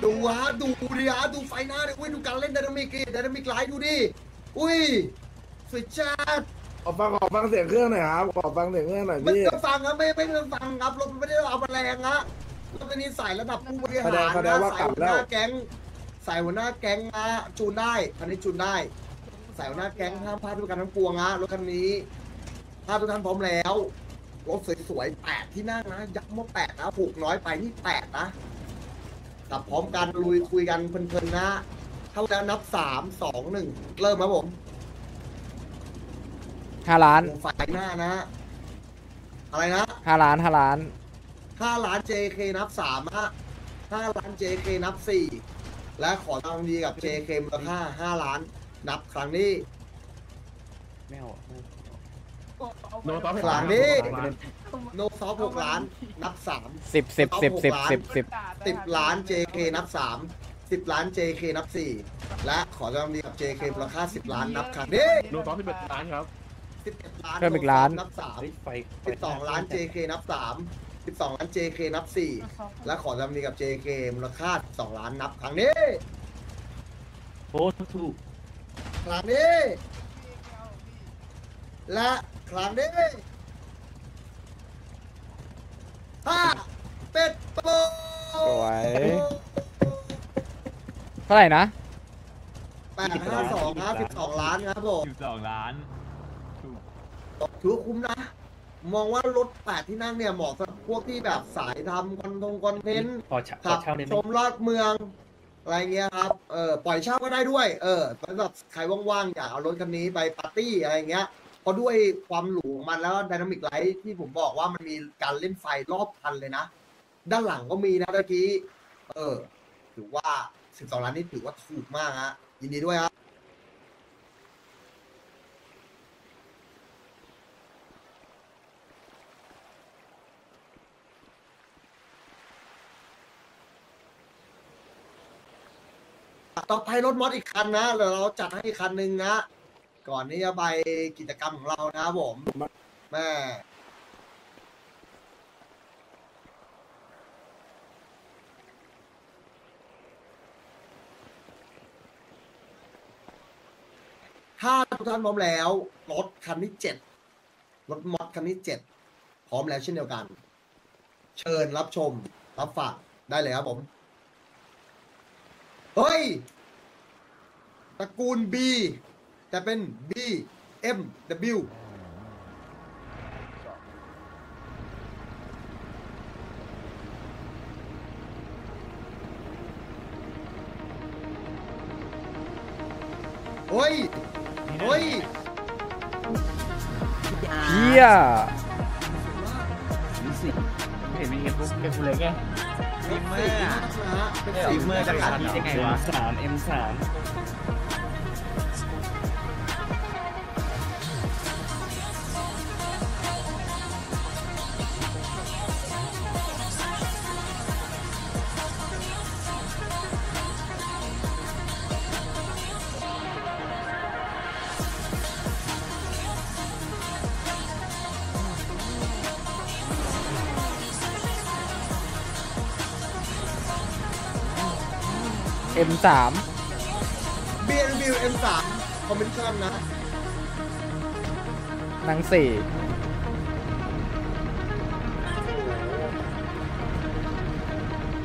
ดูฮะดูดิฮะดูไฟหน้าเลยอุ้ยดูการเล่นไดนามิกไดนามิกไลท์ดูดิอุ้ยสุดจัดขอฟังขอฟังเสียงเครื่องหน่อยครับขอฟังเสียงเครื่องหน่อยพี่ไม่ต้องฟังครับไม่ไม่ต้องฟังครับรถไม่ได้เอามาแรงฮะรถคันนี้ใส่ระดับผู้บริหารนะใส่หัวหน้าแก๊งใส่หัวหน้าแก๊งนะจูนได้คันนี้จูนได้ใส่หัวหน้าแก๊งห้ามพลาดด้วยกันทั้งปวงฮะรถคันนี้ถ้าทุกท่านพร้อมแล้วรถสวยๆแปดที่นั่งนะยักษ์มาแปดนะผูกน้อยไปนี่แปดนะกับพร้อมกันลุยคุยกันเพลินๆนะเท่าแล้วนับสามสองหนึ่งเริ่มครับผม ห้าล้านฝ่ายหน้านะอะไรนะห้าล้านห้าล้านห้าล้าน เจ เค นับสามฮะห้าล้าน เจ เค นับสี่และขอทำดีกับ เจ เค มูลค่าห้าล้านนับครั้งนี้ไม่เอาโนซอฟหกล้านนี่โนซอฟหกล้านนับสามสิบสิบสิบสิบสิบสิบสิบล้าน เจ เค นับสามสิบล้าน เจ เค นับสี่และขอทำดีกับ เจ เค มูลค่าสิบล้านนับครั้งนี้โนซอฟที่เป็นล้านครับสิบเอ็ดล้านโนซอฟนับสามสิบสองล้าน เจ เค นับสามสิบสองล้าน เจ เค นับสี่และขอทำดีกับ เจ เค มูลค่าสองล้านนับครั้งนี้โอ้ถูกครั้งนี้และครั้งนี้ห้าเป็ดโป้สวยเท่าไหร่นะแปดห้าสองนะสิบสองล้านครับผมสิบสองล้านถือคุ้มนะมองว่ารถแปดที่นั่งเนี่ยเหมาะสำหรับพวกที่แบบสายทำคอนทงคอนเทนต์ขับชมรอบเมืองอะไรเงี้ยครับเออปล่อยเช่าก็ได้ด้วยเออสำหรับใครว่างๆอยากเอารถคันนี้ไปปาร์ตี้อะไรเงี้ยเพราะด้วยความหรูของมันแล้วไดนามิกไลท์ที่ผมบอกว่ามันมีการเล่นไฟรอบคันเลยนะด้านหลังก็มีนะเมื่อกี้เออถือว่าสิบสองล้านนี่ถือว่าถูกมากฮะยินดีด้วยครับต่อไปรถมอสอีกคันนะแล้วเราจัดให้คันหนึ่งนะก่อนนี้จะไปกิจกรรมของเรานะผมแม่ถ้าทุกท่านพร้อมแล้วรถคันที่เจ็ดรถมอสคันที่เจ็ดพร้อมแล้วเช่นเดียวกันเชิญรับชมรับฝากได้เลยครับผมเฮ้ยตระกูล B แต่เป็น บี เอ็ม ดับเบิลยู เฮ้ยเฮ้ยเหี้ยเห็นมีเห็นปุ๊บเป็นคุณเลยแกซิมเมอร์ซิมเมอร์จะขาดที่ยังไงวะ เอ็ม สาม เอ็ม สาม เอ็ม สาม บี เอ็ม ดับเบิลยู เอ็ม สาม คอมมิชชั่นนะหนังสี่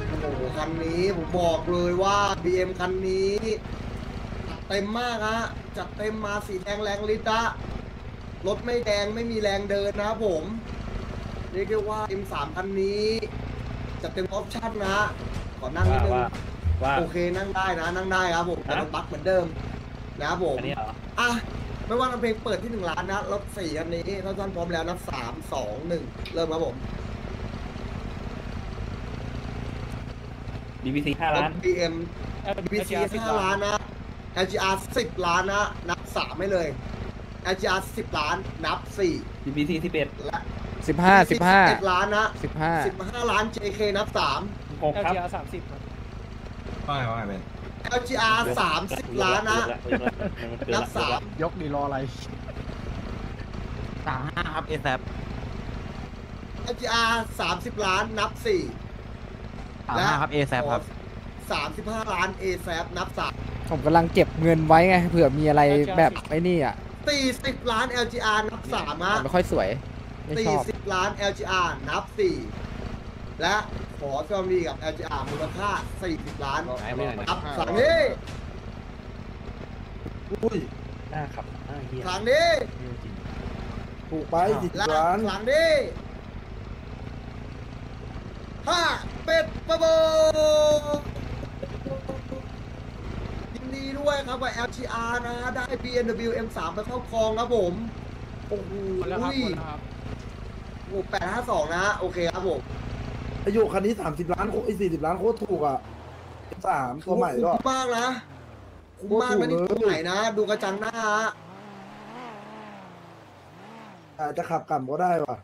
โอ้โหคันนี้ผมบอกเลยว่า บี เอ็ม คันนี้เต็มมากฮะจัดเต็มมาสีแดงแรงลิตะรถไม่แดงไม่มีแรงเดินนะผมเรียกได้ว่า เอ็ม สาม คันนี้จัดเต็มออปชั่นนะขอนั่งนิดนึงโอเคนั่งได้นะนั่งได้ครับผมแต่บั๊กเหมือนเดิมนะครับผมอ่ะไม่ว่าเพลงเปิดที่หนึ่งล้านนะรถสี่อันนี้ท่านท่านพร้อมแล้วนับสามสองหนึ่งเริ่มครับผม บี บี ซี ห้าล้าน บี เอ็ม บี บี ซี ห้าล้านนะ แอล จี อาร์ สิบล้านนะนับสามให้เลย แอล จี อาร์ สิบล้านนับสี่ บี บี ซี สิบเอ็ดและสิบห้าสิบห้าสิบล้านนะสิบห้าสิบห้าล้าน เจ เค นับสาม แอล จี อาร์ สามสิบไม่ไม่เป็น แอล จี อาร์ สามสิบล้านนะนับสามยกดีรออะไรสามห้าครับเอซับ แอล จี อาร์ สามสิบล้านนับสี่และครับเอซับครับสามสิบห้าล้านเอซับนับสามผมกำลังเก็บเงินไว้ไงเผื่อมีอะไรแบบไอ้นี่อ่ะสี่สิบล้าน แอล จี อาร์ นับสามอ่ะไม่ค่อยสวยสี่สิบล้าน แอล จี อาร์ นับสี่และขอจะมีกับ แอล จี อาร์ มูลค่าสี่สิบล้านอัพครั้งนี้อุ้ยน่าขับครั้งนี้ถูกไปสิบล้านครั้งนี้ห้าเป็ดปะโบยินดีด้วยครับว่า แอล จี อาร์ นะได้ บี เอ็ม ดับเบิลยู เอ็ม สาม ไปครอบครองครับผม โอ้โหแปดห้าสองนะโอเคครับผมอายุคันนี้สามสิบล้านไอ้สี่สิบล้านโคตรถูกอ่ะสามตัวใหม่ก็คุ้มมากนะคุ้มมากนะนี่ตัวใหม่นะดูกระจังหน้าอาจจะขับกล่ำก็ได้ว่ะ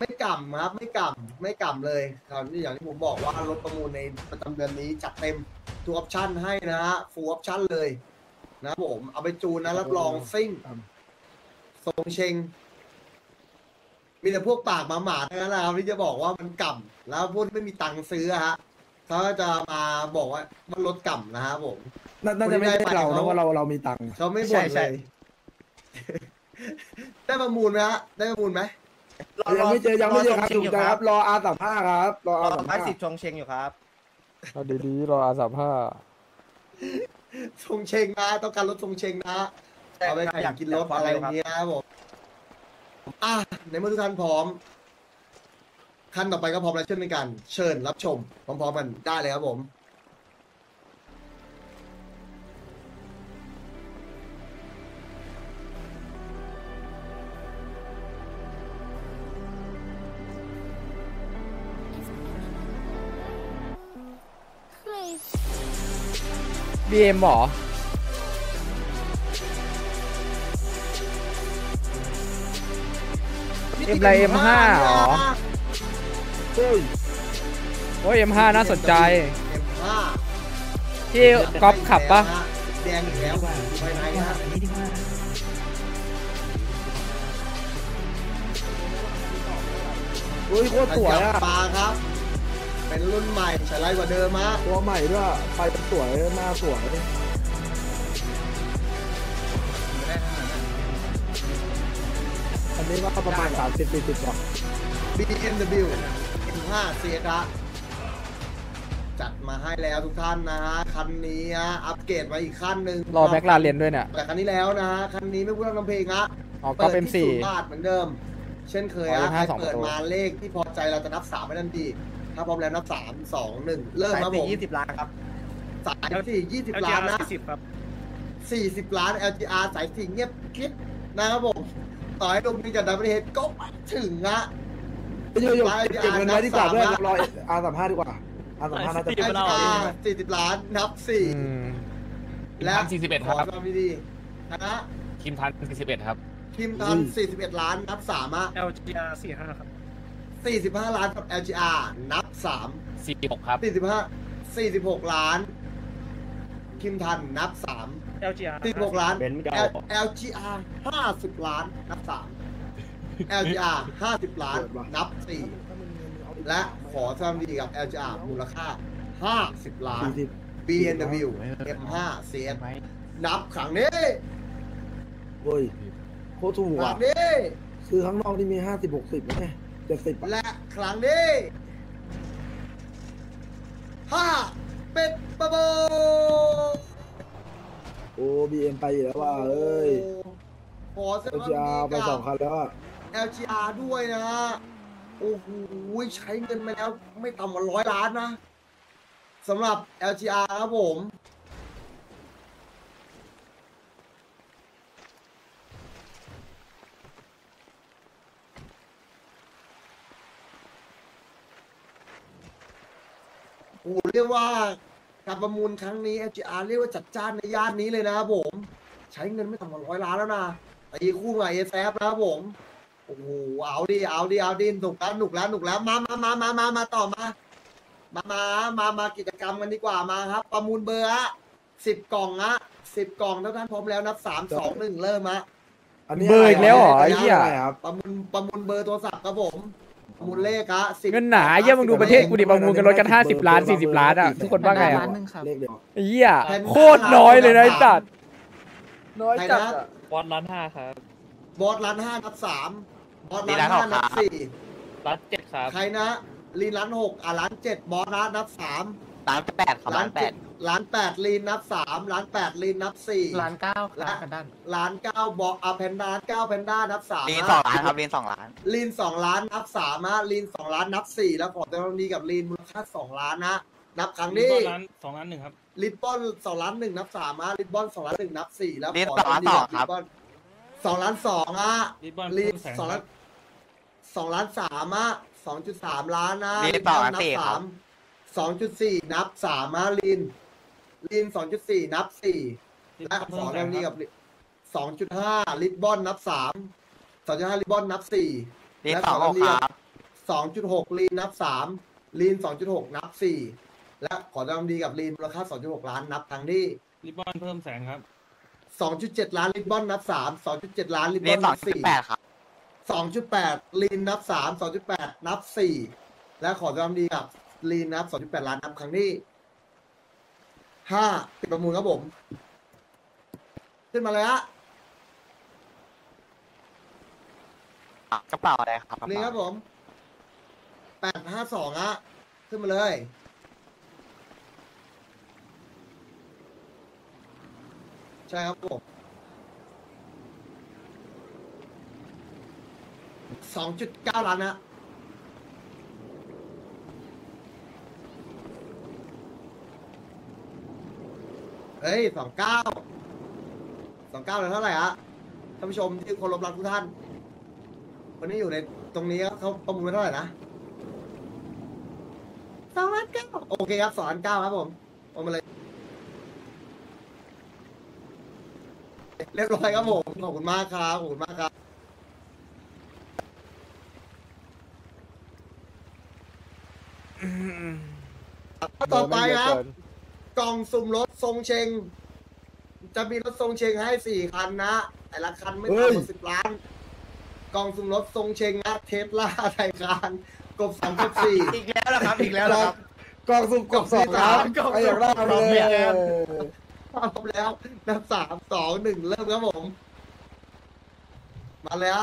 ไม่กล่ำครับไม่กล่ำไม่กล่ำเลยครับนี่อย่างที่ผมบอกว่ารถประมูลในประจำเดือนนี้จัดเต็มทุกออปชั่นให้นะฮะฟูลออปชั่นเลยนะผมเอาไปจูนนะรับรองซิ่งทรงเชงมีแต่พวกปากมาหมาดนะครับที่จะบอกว่ามันกล่ำแล้วพวกที่ไม่มีตังค์ซื้อฮะเขาจะมาบอกว่ามันลดกล่ำนะครับผมน่าจะไม่ได้เราเพราะว่าเราเรามีตังค์เขาไม่บ่นเลยได้ประมูลไหมฮะได้ประมูลไหมยังไม่เจอยังไม่เจอครับถูกครับรออาสามห้าครับรออาสามห้าสิบชงเชงอยู่ครับเอาดีๆรออาสามห้าชงเชงนะต้องการรถชงเชงนะเอาไปอยากกินรถอะไรเนี้ยผมอ่ะในเมื่อทุกท่านพร้อมขั้นต่อไปก็พร้อมแล้วเช่นกันเชิญรับชมพร้อมๆกันได้เลยครับผมบีเอ็มหรอเอ็มไรเอ็มห้าหรอโอ้ยโอ้ยเอ็มห้าน่าสนใจเอ็มห้าที่ก๊อฟขับปะแดงอยู่แล้วว่าไปไหนครับอันนี้ดีมากโอ้ยโคตรสวยอะปลาครับเป็นรุ่นใหม่ใช้ไรกว่าเดิมฮะตัวใหม่ด้วยไฟเป็นสวยหน้าสวยอันนี้ว่าประมาณสามสิบสี่สิบหรอ บี เอ็ม ดับเบิลยู เอ็ม ห้า ซี ระจัดมาให้แล้วทุกท่านนะฮะคันนี้ฮะอัปเกรดมาอีกขั้นหนึ่งรอแม็กลาเรนด้วยเนี่ยแต่คันนี้แล้วนะฮะคันนี้ไม่พูดเรื่องน้ำเพลงละเปิดที่ศูนย์บาทเหมือนเดิมเช่นเคยฮะใครเปิดมาเลขที่พอใจเราจะนับสามให้ทันทีถ้าพร้อมแล้วนับสามสองหนึ่งเริ่มครับผมยี่สิบล้านครับสายสี่ยี่สิบล้านนะสี่สิบครับสี่สิบล้าน แอล จี อาร์ สายสี่เงียบคลิปนะครับผมต่อให้ดมนี่จะดับเบิลเฮดก็ไม่ถึงนะเก็บเงินไว้ดีกว่าด้วยรออาสามห้าดีกว่าอาสามห้าน่าจะได้สี่สิบล้านนับสี่และสี่สิบเอ็ดครับดีนะคิมทันสี่สิบเอ็ดครับคิมทันสี่สิบเอ็ดล้านนับสามอะ แอล จี อาร์ สี่ห้าครับสี่สิบห้าล้านกับ แอล จี อาร์ นับสาม สี่สิบหกครับสี่สิบห้า สี่สิบหกล้านคิมทันนับสาม แอล จี อาร์ สี่สิบหกล้าน แอล จี อาร์ ห้าสิบล้านนับสาม แอล จี อาร์ ห้าสิบล้านนับสี่และขอทำดีกับ แอล จี อาร์ มูลค่าห้าสิบล้าน บี เอ็ม ดับเบิลยู เอ็ม ห้า ซี เอส นับขังนี้โอ้ยโคตรถูกอ่ะคือข้างนอกที่มีห้าสิบ หกสิบนะและครั้งนี้ห้าเป็ดประมูลโอ้บีเอ็มไปแล้วว่าเอ้ยขอเซอร์จ้าไปสองคันแล้วอ่ะ แอล จี อาร์ ด้วยนะโอ้โหใช้เงินไปแล้วไม่ต่ำกว่าร้อยล้านนะสำหรับ แอล จี อาร์ ครับผมโอ้เรียกว่าการประมูลครั้งนี้ แอล จี อาร์ เรียกว่าจัดจ้านในย่านนี้เลยนะครับผมใช้เงินไม่ต่ำกว่าร้อยล้านแล้วนะไอ้คู่ใหม่แซฟนะครับผมโอ้โหเอาดิเอาดิเอาดิหนุกแล้วหนุกแล้วหนุกแล้วมามามามามามาต่อมามามามามากิจกรรมกันดีกว่ามาครับประมูลเบอร์ฮะสิบกล่องฮะสิบกล่องท่านพร้อมแล้วนับสามสองหนึ่งเริ่มฮะเบอร์อีกแล้วเหรอไอ้เหี้ยประมูลประมูลเบอร์โทรศัพท์ครับผมประมูลเลขอะสิบเงินหนาเยี่ยมมึงดูประเทศกูดิประมูลกันรถกันห้าสิบล้านสี่สิบล้านอะทุกคนว่าไงอะเยี่ยโคตรน้อยเลยนะไอ้สัตว์น้อยจัดบอสล้านห้าครับบอสล้านห้านับสามบอสล้านห้านับสี่ล้านเจ็ดครับใครนะลีนล้านหกอ่ะล้านเจ็ดบอสล้านนับสามล้านแปดล้านแปดล้านแปดลีนนับสามล้านแปดลีนนับสี่ล้านเก้าล้านด้านล้านเก้าบอสอาแพนด้าเก้าแพนด้านับสามลีนสองล้านครับลีนสองล้านลีนสองล้านนับสามนะลีนสองล้านนับสี่แล้วขอเต็มดีกับลีนมูลค่าสองล้านนะนับครั้งนี้ลิปบอลล้านสองล้านหนึ่งครับลิปบอลสองล้านหนึ่งนับสามนะลิปบอลสองล้านหนึ่งนับสี่แล้วขอเต็มดีกับลิปบอล สองล้านสองอะรีสองล้านสองล้านสามอะสองจุดสามล้านนะรีต่อนับสามสองจุดสี่นับสามอะลินลินสองจุดสี่นับสี่และสองเรื่องนี้กับสองจุดห้าลิตบอนนับสามสองจุดห้าลิตบอนนับสี่และสองเรื่องนี้สองจุดหกลินนับสามลินสองจุดหกนับสี่และขอดำดีกับลินราคาสองจุดหกล้านนับทั้งที่ลิตบอนเพิ่มแสงครับสองจุดเจ็ดล้านลิตบอนนับสามสองจุดเจ็ดล้านลิตบอนนับสี่สองจุดแปดลินนับสามสองจุดแปดนับสี่และขอดำดีกับลินนับสองจุดแปดล้านนับครั้งที่ห้าติดประมูลครับผมขึ้นมาเลยฮะกระเป๋าอะไรครับนี่ครับผมแปดห้าสองฮะขึ้นมาเลยใช่ครับผม สองจุดเก้า ล้านนะเฮ้ย สองเก้า สองเก้า เลยเท่าไหร่ฮะท่านผู้ชมที่เคารพรักทุกท่านวันนี้อยู่ในตรงนี้เขาประมูลเท่าไหร่นะ สองจุดเก้า โอเคครับ สองจุดเก้า ครับผมเอามาเลยเรียบร้อยครับผมขอบคุณมากครับขอบคุณมากครับต่อไปครับกล่องสุ่มรถทรงเชงจะมีรถทรงเชงให้สี่คันนะแต่ละคันไม่ต่ำกว่าสิบล้านกล่องสุ่มรถทรงเชงนะเทสลาไทยคานกบสองกบสี่อีกแล้วล่ะครับอีกแล้วล่ะครับกล่องสุ่มกบสองล้านไอ้อย่างแรกเลยพร้อมแล้วนับสามสองหนึ่งเริ่มครับผมมาแล้ว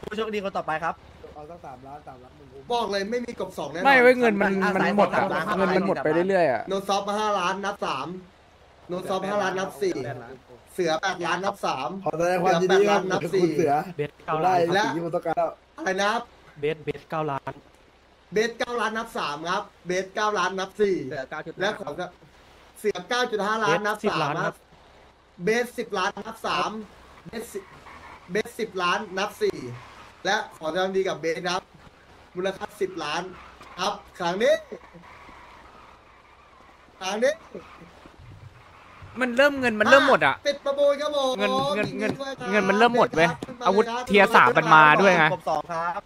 ผู้โชคดีคนต่อไปครับเอาตั้งสามล้านสามล้านหนึ่งบอกเลยไม่มีกบสองแน่นอนไม่เว้ยเงินมันมันหมดอ่ะเงินมันหมดไปเรื่อยๆอ่ะโนซอฟมาห้าล้านนับสามโนซอฟห้าล้านนับสี่เสือแปดล้านนับสามขอแสดงความยินดีครับนับสี่เสือเบสเก้าล้านและอะไรนะเบสเบสเก้าล้านเบสเก้าล้านนับสามครับเบสเก้าล้านนับสี่และของเสีย เก้าจุดห้า ล้านนับสามเบสสิบล้านนับสามเบสเบสสิบล้านนับสี่และขอทำดีกับเบสนับมูลค่าสิบล้านอัพครั้งนี้ครั้งนี้มันเริ่มเงินมันเริ่มหมดอ่ะติดประมูลครับผมเงินเงินเงินเงินมันเริ่มหมดเว้ยอาวุธเทียร์สามมันมาด้วยไง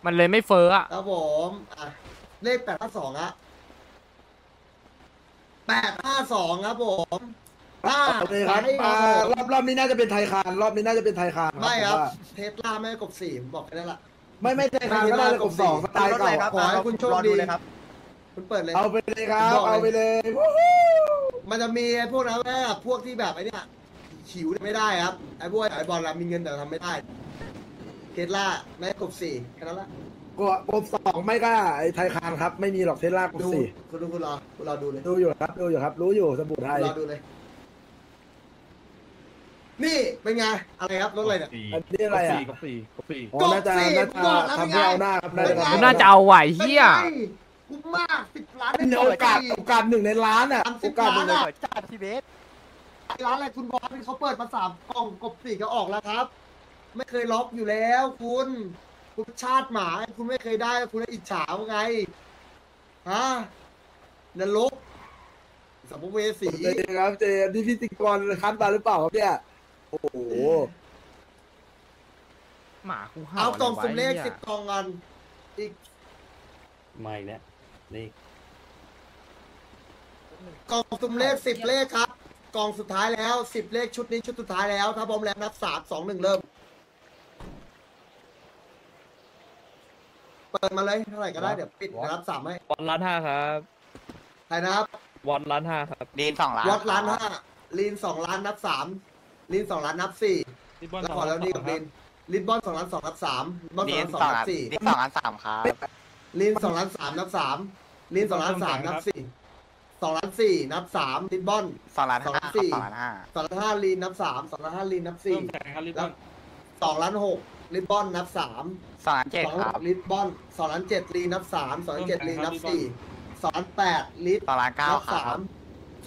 มันเลยไม่เฟ้ออ่ะครับผมเลขแปดห้าสองอ่ะแปดห้าสองครับผมล่าไทยคานรอบรอบนี้น่าจะเป็นไทยคานรอบนี้น่าจะเป็นไทยคานไม่ครับเทสลาไม่กบสี่บอกได้ละไม่ไม่ไทยคานก็ได้กบสองสไตล์เก่าขอให้คุณโชคดีครับคุณเปิดเลยเอาไปเลยครับเอาไปเลยมันจะมีพวกนั้นแหละพวกที่แบบไอ้นี่ขิวไม่ได้ครับไอ้พวกไอ้บอลเรามีเงินแต่ทำไม่ได้เทสลาไม่กบสี่แค่นั้นละก็กบสองไม่ก็ไอ้ไทยคานครับไม่มีหรอกเทสลากบสี่คุณดูคุณรอคุณรอดูเลยดูอยู่ครับดูอยู่ครับรู้อยู่สมุดไทยรอดูเลยนี่เป็นไงอะไรครับรถอะไรเนี่ยนี่อะไรอ่ะกบสี่กบสี่กบสี่ทำให้เอาหน้าครับน่าจะเอาไหวเฮียคุ้มมากสิบล้านเป็นโอกาสโอกาสหนึ่งในล้านอ่ะโอกาสหนึ่งในจ่าทีเบสร้านอะไรคุณบอสเขาเปิดมาสามกล่องกบสี่ก็ออกแล้วครับไม่เคยล็อกอยู่แล้วคุณคุณชาติหมาคุณไม่เคยได้คุณได้อิจฉาไงฮะนรกสัมภเวสีเจครับเจนี่พิธีกรค้ำตาหรือเปล่าครับเนี่ยโอ้โหหมาคู่ห้าเอากล่องสุ่มเลขสิบกล่องกันอีกไม่แล้วเลขกล่องสุ่มเลขสิบเลขครับกล่องสุดท้ายแล้วสิบเลขชุดนี้ชุดสุดท้ายแล้วถ้าพร้อมแล้วนับสามสองหนึ่งเริ่มเปิดมาเลยเท่าไหร่ก็ได้เดี๋ยวปิดรับสามให้วันล้านห้าครับใครนะครับวันล้านห้าครับลีนสองล้านวัดล้านห้าลีนสองล้านนับสามลีนสองล้านนับสี่แล้วขอแล้วดีกับลีนลีนบอลสองล้านสองนับสามบอลสองล้านสองนับสี่ลีนสองล้านสามครับลีนสองล้านสามนับสามลีนสองล้านสามนับสี่สองล้านสี่นับสามลีนบอลสองล้านสองล้านสี่สองล้านห้าสองล้านห้าลีนนับสามสองล้านห้าลีนนับสี่แล้วสองล้านหกลิตบอนนับสามสองล้านเจ็ดครับลิตบอนสองล้านเจ็ดลีนับสามสองล้านเจ็ดลีนับสี่สองล้านแปดลิตสองล้านเก้าสาม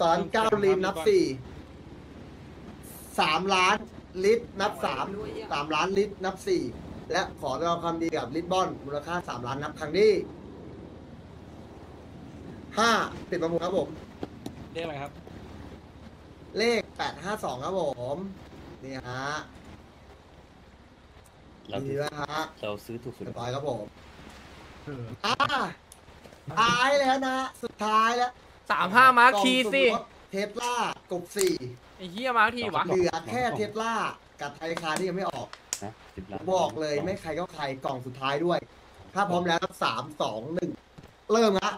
สองล้านเก้าลีนับสี่สามล้าน ลิตรนับสาม สามล้านลิตรนับสี่และขอแสดงความดีกับลิตรบอนมูลค่าสามล้านนับครั้งนี้ห้าติดประมูลครับผมเลขอะไรครับเลขแปดห้าสองครับผมนี่ฮะเราซื้อฮะเราซื้อถูกสุดท้ายครับผมอ่าท้ายแล้วนะสุดท้ายแล้วสามห้ามาร์คทีสิเทสลากบสี่ไอ้เหี้ยมาร์คทีวะเหลือแค่เทสลากับไทยคาที่ยังไม่ออกนะบอกเลยไม่ใครก็ใครกล่องสุดท้ายด้วยถ้าพร้อมแล้วสามสองหนึ่งเริ่มละ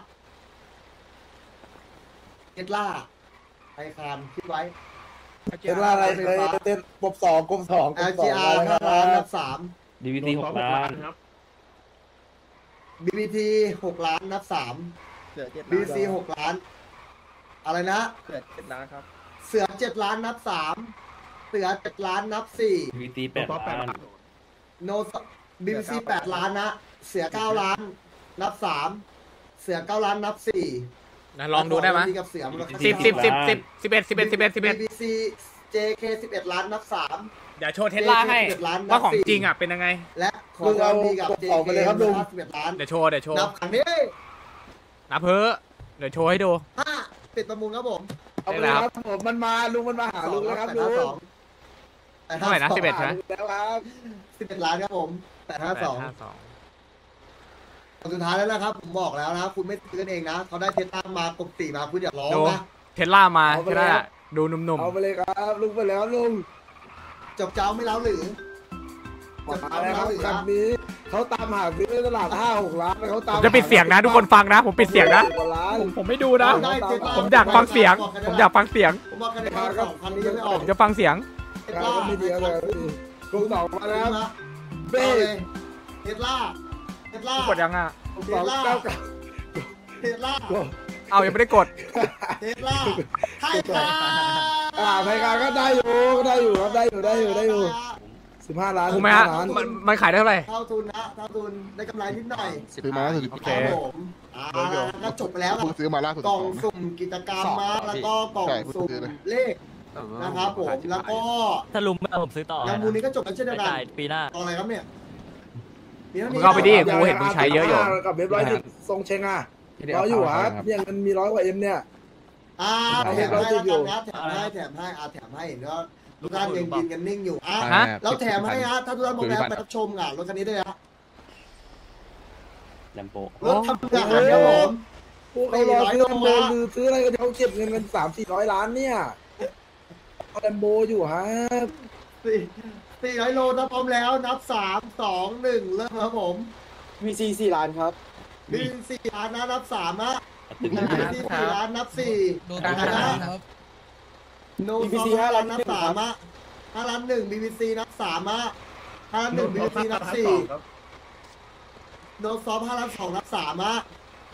เทสลาไทยคาคิดไว้เทสลาอะไรเลยเต้นกบสองกบสองกบสองอะไรครับนับสามดีวีทีหกล้านครับบีบีทีหกล้านนับสามบีซีหกล้านอะไรนะเสือเจ็ดล้านครับเสือเจ็ดล้านนับสามเสือเจ็ดล้านนับสี่บีบีทีแปดล้านโนบีบีซีแปดล้านนะเสือเก้าล้านนับสามเสือเก้าล้านนับสี่ลองดูได้ไหมสิบสิบสิบสิบสิบเอ็ดสิบเอ็ดสิบเอ็ดสิบเอ็ดบีบีซีเจเคสิบเอ็ดล้านนับสามเดี๋ยวโชว์เทสลาให้ว่าของจริงอ่ะเป็นยังไงและลุงเอาออกไปเลยครับลุงเดี๋ยวโชว์เดี๋ยวโชว์นับขันนี้นับเพ้อเดี๋ยวโชว์ให้ดูห้าติดประมูลครับผมเอาไปครับผมมันมาลุงมันมาหาลุงแล้วครับลุงเท่าไหร่นะสิบเอ็ดใช่ไหมแล้วครับสิบเอ็ดล้านครับผมแปดห้าสองสุดท้ายแล้วนะครับผมบอกแล้วนะคุณไม่ซื้อกันเองนะเขาได้เทสลามากบตีมาคุณอย่าร้องนะเทสลามาเทสลาดูหนุ่มๆเอาไปเลยครับลุงไปแล้วลุงจบเจ้าไม่แล้วหรือจบเจ้าไม่แล้วหรือครับนี้เขาตามหาซื้อตลาดห้าหกล้านเขาตามจะปิดเสียงนะทุกคนฟังนะผมปิดเสียงนะผมไม่ดูนะผมอยากฟังเสียงผมอยากฟังเสียงผมจะฟังเสียงไม่เดียวเลยลุงสองมาแล้วเบ้เทสลาเทสลากดยังอ่ะเทสลาเทสลาเอายังไม่ได้กดเทสลาไทยคานไทยคานก็ได้อยู่ก็ได้อยู่ครับได้อยู่ได้อยู่ได้อยู่สิบห้าล้านถูกไหมฮะมันขายได้เท่าไหร่เท่าทุนนะเท่าทุนได้กำไรนิดหน่อยซื้อมาล่าสุดโอเคแล้วจบไปแล้วซื้อมาล่าสุดกล่องสุ่มกิจกรรมมาแล้วก็กล่องสุ่มเลขนะครับผมแล้วก็ถ้าลุงไม่เอาผมซื้อต่อมูลนี้ก็จบแล้วเช่นเดียวกันปีหน้าตอนอะไรครับเนี่ยเข้าไปดิกูเห็นมึงใช้เยอะอยู่กับเว็บร้อยทรงเชงอ่ะร้อยอยู่ฮะเนี่ยมันมีร้อยกว่าเอ็มเนี่ยอ่าแถมให้แล้วแถมให้แถมให้อาแถมให้เห็นว่าทุกท่านยังยืนกันนิ่งอยู่อ่ะแล้วแถมให้ฮะถ้าทุกท่านมองแล้วไปรับชมอ่ะรถคันนี้ด้วยฮะแลมโบรถทำงานครับผมพวกเขารอซื้อแลมโบซื้ออะไรก็เดี๋ยวเก็บเงินกันสามสี่ร้อยล้านเนี่ยแลมโบอยู่ฮะสี่ร้อยโลนับพร้อมแล้วนับสามสองหนึ่งเริ่มครับผมมีซีสี่ล้านครับมีสี่ล้านนะนับสามนะมีซีสี่ล้านนับสี่นะครับโนบีซีห้าล้านนับสามะห้าล้านหนึ่งบีบีซีนับสามะห้าล้านหนึ่งบีบีซีนับสี่โนซอฟห้าล้านสองนับสามะ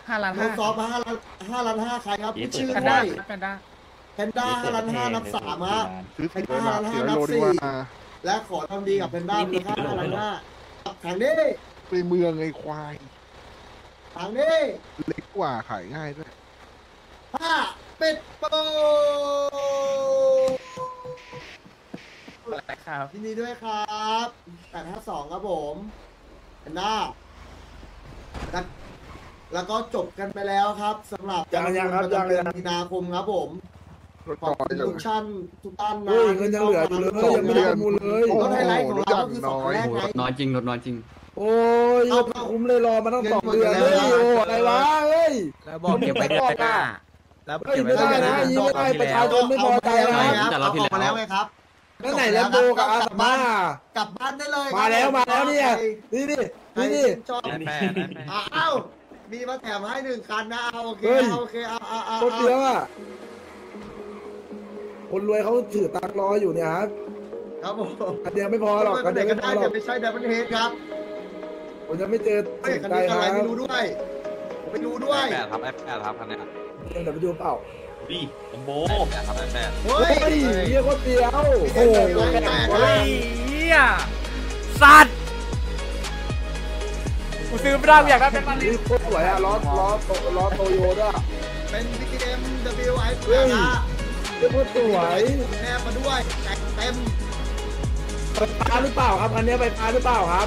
ห้าล้านห้าโนซอฟห้าล้านห้าล้านห้าใครครับชื่อไว้แพนด้าแพนด้าห้าล้านห้านับสามะแพนด้าห้าล้านห้านับสี่และขอทำดีกับแพนด้ามูลค่าห้าล้านห้าแข่งนี้ไปเมืองไอ้ควายทางนี้เล็กกว่าขายง่ายด้วยห้าปิดประมูลยินดีด้วยครับแปดห้าสองครับผมอันหน้าแล้วก็จบกันไปแล้วครับสำหรับการประมูลประจำเดือนมีนาคมครับผมขอบคุณทุกท่านทุกท่านนะก็ยังเหลืออยู่เลยยังไม่ได้ประมูลเลยรถไฮไลท์ของเราคือสองแรกไงน้อยจริงน้อยจริงโอ้ยคุ้มเลยรอมาตั้งสองเดือนเลยโอ้อะไรวะเฮ้ยแล้วบอกเก็บไปได้ก้าแล้วเก็บไปได้นะยิงไม่ได้ประชาชนไม่พอใจนะครับแต่เราผิดแล้วไงครับแล้วไหนแล้วโบกับอาสมากลับบ้านได้เลยมาแล้วมาแล้วเนี่ยนี่นี่นี่นี่อ้าวมีมาแถมให้หนึ่งคันนะเอาโอเคเอาโอเคเอาเอาเอาคนเดียวอ่ะคนรวยเขาถือตังรออยู่เนี่ยครับครับผมคันเดียวไม่พอหรอกคันเดียวก็ได้จะไปใช้ดับเบิลเฮดครับผมจะไม่เจอไม่คันนี้อะไรไปดูด้วยผมไปดูด้วยแปดครับแปดครับคันนี้เดี๋ยวไปดูเปล่าดีผมโบแปดครับแปดเฮ้ยเรียกว่าเตี้ยวโอ้โหเฮ้ยสัตว์กูซื้อไม่ได้อยากได้เป็นมันนี่โคตรสวยอะล้อล้อล้อโตโยต้าเป็น บี เอ็ม ดับเบิลยู ไอ เปล่านะเรียกว่าสวยแม่มาด้วยแต่งเต็ม ไฟฟ้าหรือเปล่าครับอันนี้ไฟฟ้าหรือเปล่าครับ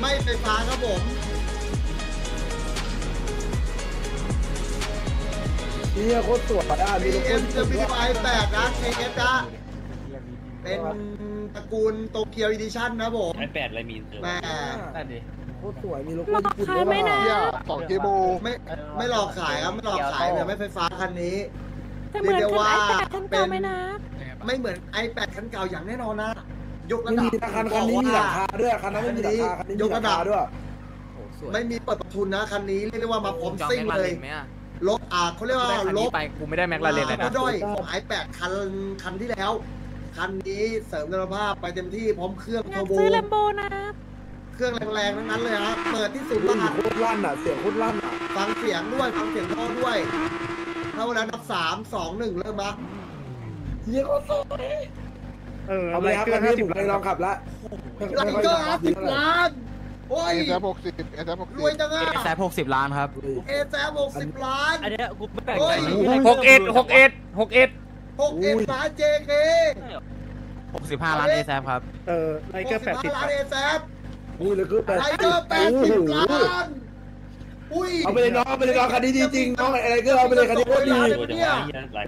ไม่ไฟฟ้าครับผมนี่โคตรสวยอ่ะมีเอ็มจะมีไฟแปดนะเคเอฟนะเป็นตระกูลโตเกียวอีดิชั่นนะผมไอแปดอะไรมีแปดนั่นดิโคตรสวยมีโลโก้ญี่ปุ่นด้วยนะของเกโบไม่ไม่หลอกขายครับไม่หลอกขายแบบไม่ไฟฟ้าคันนี้เรียกว่าเป็นไม่เหมือนไอแปดคันเก่าอย่างแน่นอนนะยกระดับคันนี้มีราคาด้วยคันนั้นไม่มีราคาคันนี้ยกระดับด้วยไม่มีเปิดประทุนนะคันนี้เรียกได้ว่ามาพร้อมซิ่งเลยลบอ่าเขาเรียกว่าลบไปกูไม่ได้แม็กลาเรนเลยนะด้อยของไอแปดคันคันที่แล้วคันนี้เสริมคุณภาพไปเต็มที่พร้อมเครื่องเทอร์โบซื้อแลมโบนะเครื่องแรงๆทั้งนั้นเลยครับเปิดที่สุดแล้วนะพุ่งลั่นอ่ะเสียงพุ่งลั่นอ่ะฟังเสียงด้วยฟังเสียงท่อด้วยเท่านั้นนับสามสองหนึ่งเริ่มละเยอะโซ่เออเอาเลยครับคันนี้ผมเลยลองขับละไลเกอร์สิบล้านเอแซบหกสิบเอแซบหกสิบรวยจังอ่ะเอแซบหกสิบล้านครับเอแซบหกสิบล้านอันนี้กูไม่แปลกใจหกเอ็ดหกเอ็ดหกเอ็ดหกเอ็ดล้านเจเคหกสิบห้าล้านเอแซบครับเออไลเกอร์แปดสิบล้านเอแซบอุ้ยไลเกอร์แปดสิบล้านอุ้ยเอาไปเลยน้องเอาไปเลยน้องคันนี้ดีจริงน้องไลเกอร์เอาไปเลยคันนี้โคตรดี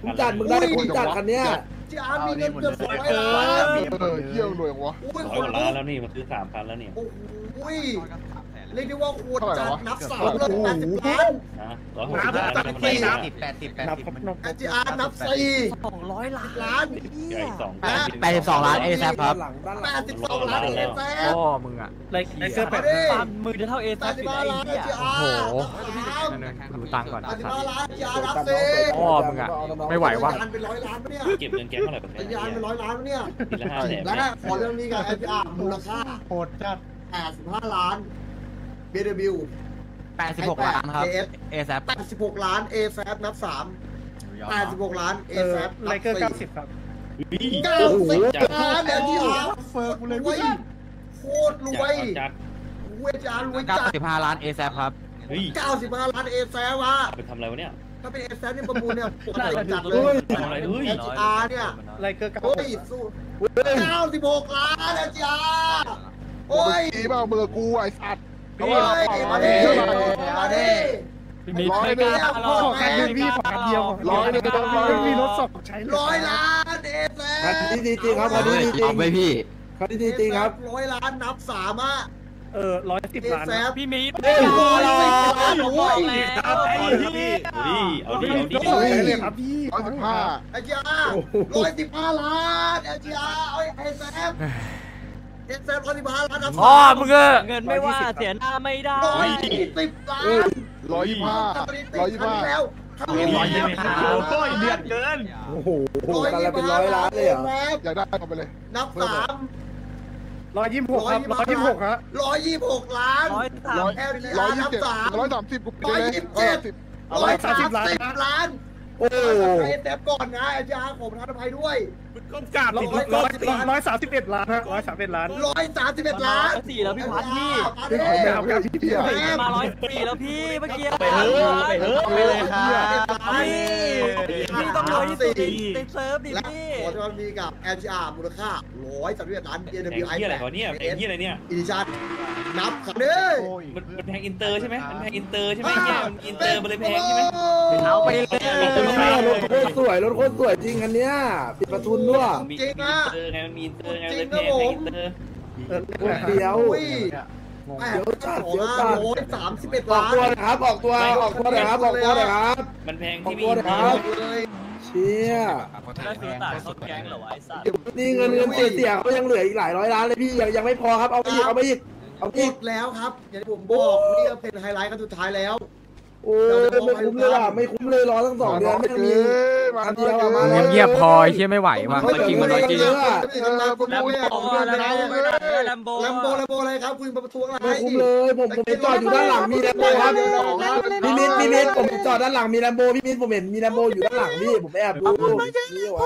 มึงจัดมึงได้มึงจัดคันเนี้ยจะอามีเงินเกือบสองร้อยล้านเออเที่ยวรวยวะสองล้านแล้วนี่มันคือสามพันแล้วนี่โอ้ยเรียกได้ว่าควรจะนับสามร้อยแปดสิบล้านนับตั้งแต่นับแปดสิบแปดสิบจะอานับสี่สองร้อยล้านล้านแปดสิบสองล้านเอแซฟครับแปดสิบสองล้านเอแซฟพ่อมึงอะไรเงี้ยแปดสิบมือเท่าเอแซฟสิบล้านโอ้โหดูตังก่อนแปดสิบล้านจะอานับสี่พ่อมึงอะไม่ไหววะเก็บเงินแกเท่าไหร่เป็นล้านเป็นร้อยล้านเนี่ยแล้วขอเรื่องนี้กัน เอ พี อาร์ มูลค่าโหดจัดแปดสิบห้าล้าน บี ดับเบิลยู แปดสิบหกล้านครับ เอ เอส เอฟ แปดสิบหกล้าน เอ เอส เอฟ นับสาม แปดสิบหกล้าน เอ เอส เอฟ นับสี่ ไลเกอร์เก้าสิบครับเก้าสิบล้านเนี่ยที่อาเฟิร์กเลยพี่โคตรรวยรวยจัดรวยจัดเก้าสิบห้าล้าน เอ เอส เอฟ ครับเก้าสิบห้าล้าน เอ เอส เอฟ วะไปทำอะไรวะเนี่ยถ้าเป็น เอ เอส เอฟ เนี่ยประมูลเนี่ยปวดหัวจัดเลยเอ จี อาร์ เนี่ยไลเกอร์เก้าสิบหกล้าน เอ จี อาร์ โอ้ยดีมากเบอร์กูไอ้สัตว์โอ้ยมาดิมาดิร้อยล้านขอการเงินพี่ขอการเดียวร้อยล้านมีรถสอบใช้ร้อยล้านเอสคันนี้ดีจริงครับคันนี้ดีจริงไปพี่คันนี้ดีจริงครับร้อยล้านนับสามอ่ะเออร้อยสิบล้านพี่มีร้อยสิบล้านโอ้ยไอ้พี่เอาดิเอาดิเอาดิครับพี่ร้อยสิบห้าไอ้จ้าร้อยสิบห้าล้านไอ้จ้าไอ้ไอ้แซมเอสเอฟร้อยสิบห้าล้านอ๋อมึงเออเงินไม่ว่าเสียหน้าไม่ได้ร้อยสิบล้านร้อยยี่ห้าร้อยยี่ห้าแล้วร้อยยี่ห้าต้อยเดือดเกินโอ้โหอะไรเป็นร้อยล้านเลยอ่ะอยากได้เอาไปเลยนับสามร้อยยี่หกครับร้อยยี่หกฮะร้อยยี่หกล้านร้อยสามร้อยยี่สิบร้อยสามสิบร้อยยี่สิบเจ็ดร้อยสามสิบล้านโอ้ยแซฟก่อนนะอาจารย์ผมท้าทายด้วยก้มกราบร้อยร้อยสามสิบเอ็ดล้านฮะร้อยสามสิบเอ็ดล้านร้อยสามสิบเอ็ดล้านสี่แล้วพี่พันพี่มาร้อยสี่แล้วพี่เมื่อกี้ไปเลยไปเลยครับพี่ต้องร้อยสี่ติดเซิร์ฟดิพี่ขอจะมีกับ แอล จี อาร์ มูลค่าร้อยสามสิบเอ็ดล้าน บี ดับเบิลยู ไอ เนี่ยอะไรวะเนี่ยเนี่ยอะไรเนี่ยอินชันนับครับเลยมันแพงอินเตอร์ใช่ไหมมันแพงอินเตอร์ใช่ไหมเนี่ยอินเตอร์มันเลยแพงใช่ไหมเอาไปเลยรถโคตรสวยรถโคตรสวยจริงอันเนี้ยปิดประตูด้วยจริงนะเจอไงมันมีเจอไงเลยเจอเจอเดี๋ยวเดี๋ยวจ้าเดี๋ยวจ้าสามสิบเอ็ดล้านออกตัวนะครับออกตัวออกตัวนะครับออกตัวนะครับมันแพงที่มีเลยเชี่ยนี่เงินเงินเสียเขายังเหลืออีกหลายร้อยล้านเลยพี่ยังยังไม่พอครับเอาไปอีกเอาไปอีกเอาอีกแล้วครับอย่างที่ผมบอกนี่เป็นไฮไลท์กันสุดท้ายแล้วโอ้ไม่คุ้มเลยอ่ะไม่คุ้มเลยรอตั้งสองเดือนไม่มีมาเดียวมาเงียบพอเชื่อไม่ไหวว่ะมันจริงมันจริงแล้วแลมโบแลมโบแลมโบอะไรครับคุณประท้วงอะไรไม่คุ้มเลยผมผมจอดอยู่ด้านหลังมีแลมโบครับพี่มิดพี่มิดผมจอดด้านหลังมีแลมโบพี่มิดผมเห็นมีแลมโบอยู่ด้านหลังพี่ผมแอบดูนี่วะ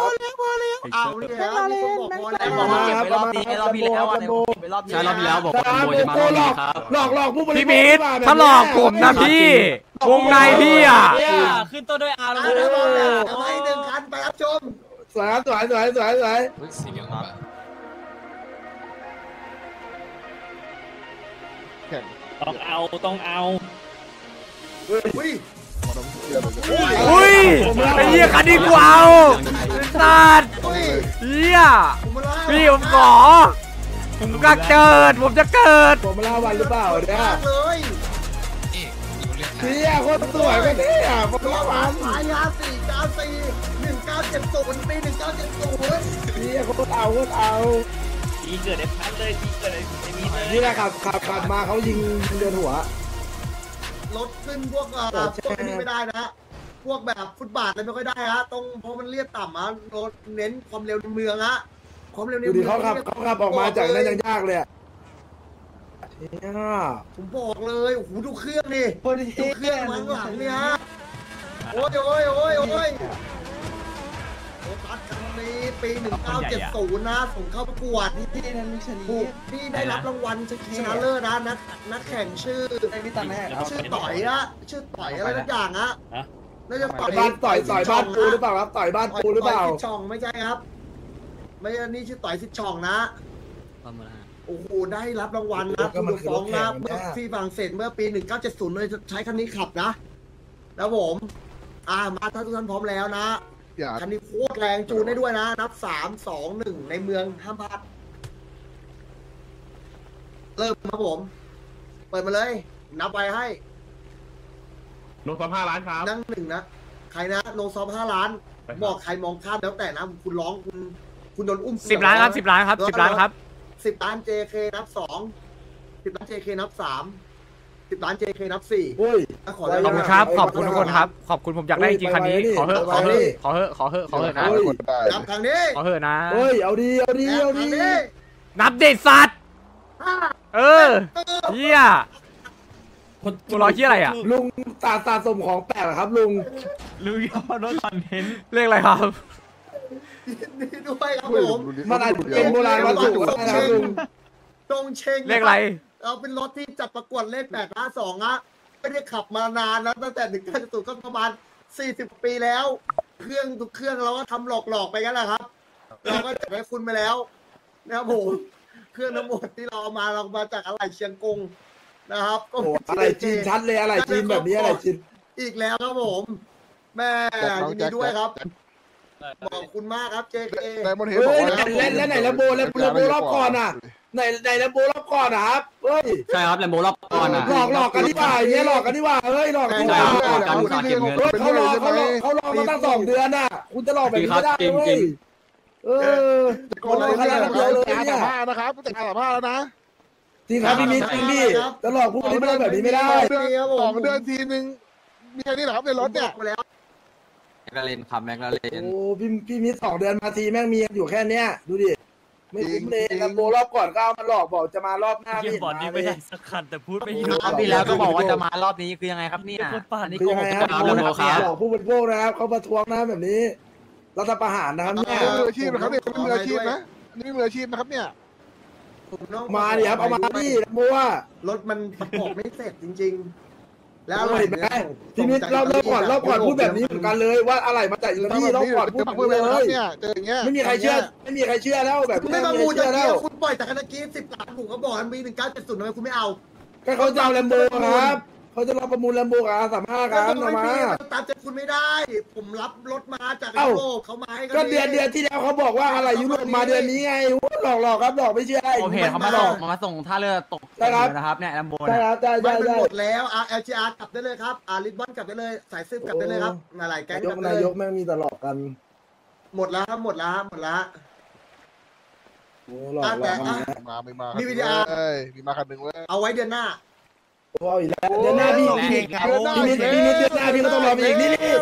เอาเลยบอกว่าแลมโบครับรอบนี้รอบนี้แล้วแลมโบใช่รอบนี้แล้วบอกว่าแลมโบจะมาครับหลอกหลอกผู้บริโภคพี่มิดถ้าหลอกผมนะพี่วงในพี่อ่ะขึ้นต้นด้วยอาร์เลยเอาไว้หนึ่งคันไปรับชมสวยสวยสวยสวยสวย แข่งต้องเอาต้องเอาอุ้ยอุ้ยเป็นเหี้ยคันนี้กูเอาสัตว์เหี้ยพี่ผมขอผมก็เกิดผมจะเกิดผมลาวันหรือเปล่าเนี่ยเที่ยคนสวยก็เที่ยผมลาวันสายยาสี่เก้าสี่หนึ่งเก้าเจ็ดศูนย์ปีหนึ่งเก้าเจ็ดศูนย์เที่ยคนเอาคนเอาทีเกิดในพันเลยทีเกิดในนี้เลยนี่แหละครับขับขับมาเขายิงเดินหัวรถขึ้นพวกพวกนี้ไม่ได้นะพวกแบบฟุตบาทเลยไม่ค่อยได้ฮะตรงเพราะมันเรียบต่ำฮะรถเน้นความเร็วในเมืองฮะความเร็วในเมืองเขาขับเขาขับออกมาจากนั้นยังยากเลยผมบอกเลยโอ้โหดูเครื่องนี่ดูเครื่องมันหลังนี่ฮะโอ้ยโอ้ยโอ้ยโอ้ยโอ้ตัดคำนี้ปีหนึ่งเก้าเจ็ดศูนย์นะส่งเข้าประกวดนี่ที่ได้รับรางวัลชนะเลิศนะนักนักแข่งชื่อชื่อต่อยนะชื่อต่อยอะไรต่างๆฮะน่าจะต่อยบ้านต่อยต่อยบ้านปูหรือเปล่าครับต่อยบ้านปูหรือเปล่าช่องไม่ใช่ครับไม่ใช่นี่ชื่อต่อยสิช่องนะโอ้โหได้รับรางวัลนะคุณดูฟ้องนะเมื่อที่ฝรั่งเศสเมื่อปีหนึ่งเก้าเจ็ดศูนย์เลยใช้คันนี้ขับนะแล้วผมอ่ามาถ้าทุกท่านพร้อมแล้วนะคันนี้โคตรแรงจูนได้ด้วยนะนับสาม สอง หนึ่งในเมืองห้ามพลาดเริ่มครับผมเปิดมาเลยนับไปให้โลซอฟห้าล้านครับนั่งหนึ่งนะใครนะโลซอฟห้าล้านบอกใครมองข้ามแล้วแต่นะคุณร้องคุณคุณโดนอุ้มสิบล้านครับสิบล้านครับสิบล้านครับสิบล้าน เจ เค นับสองสิบล้าน เจ เค นับสามสิบล้าน เจ เค นับสี่ขอบคุณครับขอบคุณทุกคนครับขอบคุณผมอยากได้จริงคันนี้ขอเถอะขอเถอะขอเถอะขอเถอะขอเถอะนะนับทางนี้ขอเถอะนะเฮ้ยเอาดีเอาดีเอาดีนับเด็ดสัตว์เออเฮียคนรอเฮียอะไรอ่ะลุงตาตาสมของแปลกเหรอครับลุงลุงยอดรถคอนเทนต์เรียกอะไรครับด้วยครับผมมันอาจจะเป็นโบราณวัตถุนะครับลุงตรงเชงเลขอะไรเราเป็นรถที่จัดประกวดเลขแปด ห้า สองอะไม่ได้ขับมานานแล้วตั้งแต่หนึ่งเก้าศูนย์ก็ประมาณสี่สิบปีแล้วเครื่องทุกเครื่องเราก็ทำหลอกๆไปกันแหละครับเราก็จัดให้คุณไปแล้วนะครับผมเครื่องทั้งหมดที่เราเอามาเรามาจากอะไรเชียงกงนะครับก็อะไรจีนชัดเลยอะไรจีนแบบนี้อะไรจีนอีกแล้วครับผมแม่ยินดีด้วยครับขอบคุณมากครับ เจ เค เฮ้ยแล้วไหนแล้วโบแล้วโบรอบก่อนอ่ะไหนไหนแล้วโบรอบก่อนนะครับเฮ้ยใช่ครับแล้วโบรอบก่อนอ่ะหลอกหลอกกันที่ว่าอย่างเงี้ยหลอกกันที่ว่าเฮ้ยหลอกกันที่ว่าเขาหลอกเขาหลอกเขาหลอกมาตั้งสองเดือนอ่ะคุณจะหลอกแบบนี้ไม่ได้เลยเออคนเราขนาดเดียวเลยเนี่ยห้านะครับแต่ห้าห้าแล้วนะทีครับพี่มิตรพี่จะหลอกพวกนี้ไม่ได้แบบนี้ไม่ได้สองเดือนทีนึงมีอะไรนี่เหรอครับในรถเนี่ยแม็กลาเรนครับแม็กลาเรนโอ้พี่พี่มิตรสองเดือนมาทีแม่งมีอยู่แค่เนี้ยดูดิไม่คุ้มเลยลัมโบรอบก่อนก็เอามาหลอกบอกจะมารอบหน้าพี่บอลนี่ไม่ได้สักคันแต่พูดไม่อยู่รอบที่แล้วก็บอกว่าจะมารอบนี้คือยังไงครับเนี่ยนี่คือยังไงครับหลอกผู้บริโภคนะครับเขาประท้วงนะแบบนี้รัฐประหารนะครับเนี่ยมืออาชีพนะครับเนี่ยเป็นมืออาชีพนะนี่มืออาชีพนะครับเนี่ยมาดิครับเอามาดิลัมโบว่ารถมันประกอบไม่เสร็จจริงแล้วอะไรไหมทีนี้รอบก่อนรอบก่อนพูดแบบนี้เหมือนกันเลยว่าอะไรมาจากอิตาลีรอบก่อนพูดแบบนี้เลยไม่มีใครเชื่อไม่มีใครเชื่อแล้วแบบไม่มาบูจะเชื่อคุณปล่อยแต่คณะกีสิบล้านผมก็บอกมีหนึ่งเก้าเจ็ดศูนย์ทำไมคุณไม่เอาก็เขาจะเอาแลมโบครับเขาจะรอประมูลแลมโบกับอาสามห้าครับนะมาตามใจคุณไม่ได้ผมรับรถมาจากยุโรปเขามาให้ก็เดือนเดือนที่แล้วเขาบอกว่าอะไรยุโรปมาเดือนนี้ไงหลอกหลอกครับหลอกไม่เชื่อได้ผมเห็นเขามาหลอกมาส่งท่าเรือตกนะครับเนี่ยลำโบนมันหมดแล้ว แอล จี อาร์ กลับได้เลยครับอาริบบอนกลับได้เลยสายซื้อกลับได้เลยครับอะไรแก๊งนายกแม่งมีตลอดกันหมดแล้วครับหมดแล้วหมดแล้วแต่มาไม่มามีวิดีอาร์มีมาคันหนึ่งเลยเอาไว้เดือนหน้าเอาอีกแล้วเดือนหน้าพี่อีกพี่มิตรพี่มิตรเดือนหน้าพี่ก็ต้องรออีกนี่นี่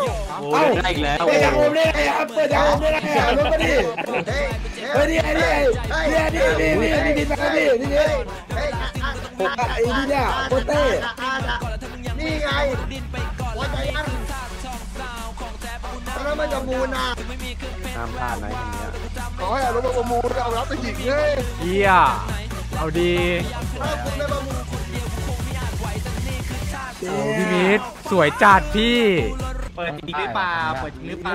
เอ้าได้อีกแล้วเปิดยางโอมได้ไงครับเปิดยางโอมได้ไงครับรถก็ดีเฮ้ยนี่ไอ้นี่ไอ้นี่นี่นี่นี่นี่นี่นี่นี่ผมไอ้นี่เนี่ยโคเต้นี่ไงวัดใจยันแล้วมันจะมูนนะน้ำพลาดไหมอย่างเงี้ยขอให้เอารถมาประมูลเอารับไปหยิบเฮ้ยเฮียเอาดีพี่มิตรสวยจัดพี่เปิดจริงหรือเปล่าเปิดจริงหรือเปล่า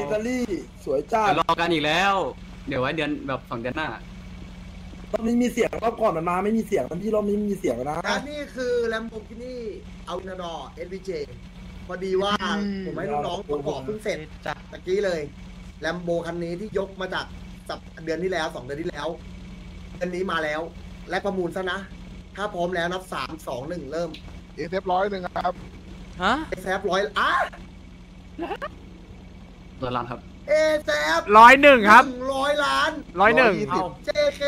อิตาลีสวยจัดรอกันอีกแล้วเดี๋ยวไว้เดือนแบบสองเดือนหน้า รอบนี้มีเสียงรอบก่อนมันมาไม่มีเสียงมันพี่รอบนี้มีเสียงนะอันนี้คือแลมโบกินี่เอานาดอเอ็นบีเจพอดีว่าผมให้น้องๆประกอบเพิ่งเสร็จตะกี้เลยแลมโบคันนี้ที่ยกมาจากสัปเดือนที่แล้วสองเดือนที่แล้วเดือนนี้มาแล้วและประมูลซะนะถ้าพร้อมแล้วนับสามสองหนึ่งเริ่มเอเซฟร้อยหนึ่งครับฮะเอเซฟร้อยอ่ะร้อยล้านครับเอเซฟร้อยหนึ่งครับร้อยล้านร้อยหนึ่งเจเค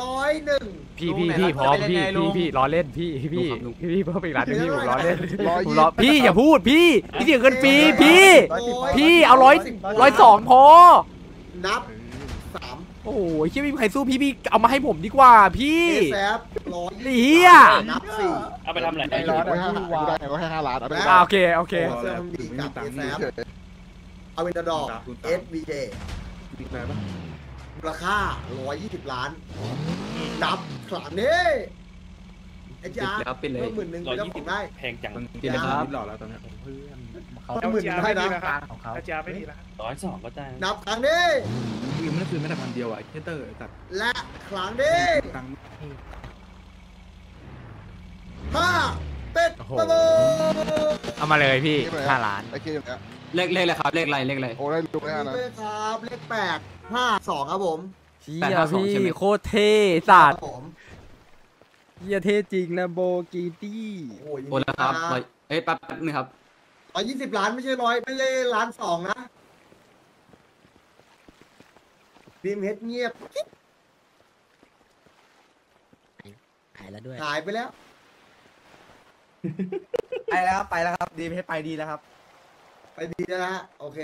ร้อยหนึ่งพี่พี่พี่พร้อมพี่พี่พี่ล้อเล่นพี่พี่พี่เพิ่มไปอีกล้านนึงพี่ผมล้อเล่นพี่อย่าพูดพี่พี่เสียเงินฟรีพี่พี่เอาร้อยร้อยสองพอนับสามโอ้ยเชื่อพี่ใครสู้พี่พี่เอามาให้ผมดีกว่าพี่แซฟร้อยเฮียนับสี่เอาไปทำอะไรได้ร้อยห้าล้านโอเคโอเคเอาเป็นดอก เอส วี เจ ราคาหนึ่งร้อยยี่สิบล้านนับขลังนี่ไอ้จ้าเพิ่มหมื่นหนึ่งร้อยยี่สิบได้แพงจังจริงนะครับหล่อแล้วตอนนี้เพื่อนเขาหมื่นได้นะของเขาจ้าไม่ดีละร้อยสองก็ได้นับขลังนี่ยืมไม่ได้คืนไม่ได้พันเดียวไอ้เทเตอร์ตัดและขลังนี่ห้าเต็ดประตูเอามาเลยพี่ห้าล้านเลขเลขเลยครับเลขอะไรเลขอะไรโอ้ได้ลูกแน่นะเลขครับเลขแปดห้าสองครับผมแปดห้าสองใช่ไหมโคตรเท่สัตว์เยี่ยเท่จริงนะโบกีตี้โอ้ยโอนแล้วครับเอ้ยแป๊บนึงครับร้อยยี่สิบล้านไม่ใช่ร้อยไม่ใช่ล้านสองนะทีมเฮ็ดเงียบหายแล้วด้วยหายไปแล้วไปแล้วครับไปแล้วครับดีให้ไปดีแล้วครับไปดีแล้วนะโอเค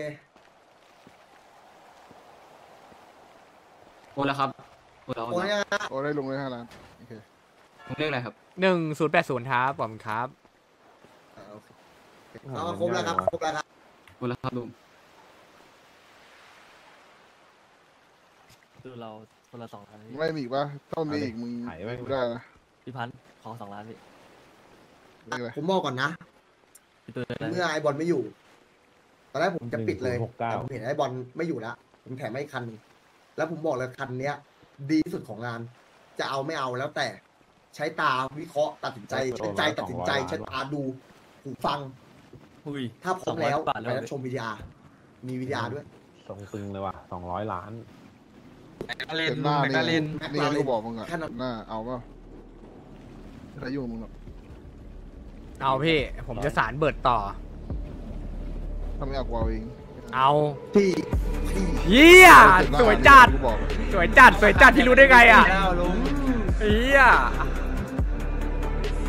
โอนแล้วครับโอนแล้วโอนยังโอนได้ลงเลยห้าล้านโอเคลงเลขอะไรครับหนึ่งศูนย์แปดศูนย์ครับผมครับเอาครบแล้วครับครบแล้วครับโอนแล้วครับลุงคือเราคนละสองล้านไม่มีอีกป่ะต้องมีอีกมึงหายไปได้นะพี่พันขอสองล้านพี่ผมมองก่อนนะเมื่อไอบอลไม่อยู่ตอนแรกผมจะปิดเลยแต่ผมเห็นไอบอลไม่อยู่แล้วผมแถมให้คันแล้วผมบอกเลยคันเนี้ยดีสุดของงานจะเอาไม่เอาแล้วแต่ใช้ตาวิเคราะห์ตัดสินใจใช้ใจตัดสินใจใช้ตาดูหูฟังถ้าพร้อมแล้วไปรับชมวิทยามีวิทยาด้วยสองตึงเลยว่ะสองร้อยล้านแม็กกาเรนแม็กกาเรนนี่กูบอกมึงอะหน้าเอาป่ะจะยุ่งมึงหรอเอาพี่ผมจะสารเบิดต่อทำไมเอากวาวิงเอาที่เยี่ยสวยจัดสวยจัดสวยจัดที่รู้ได้ไงอ่ะเยี่ย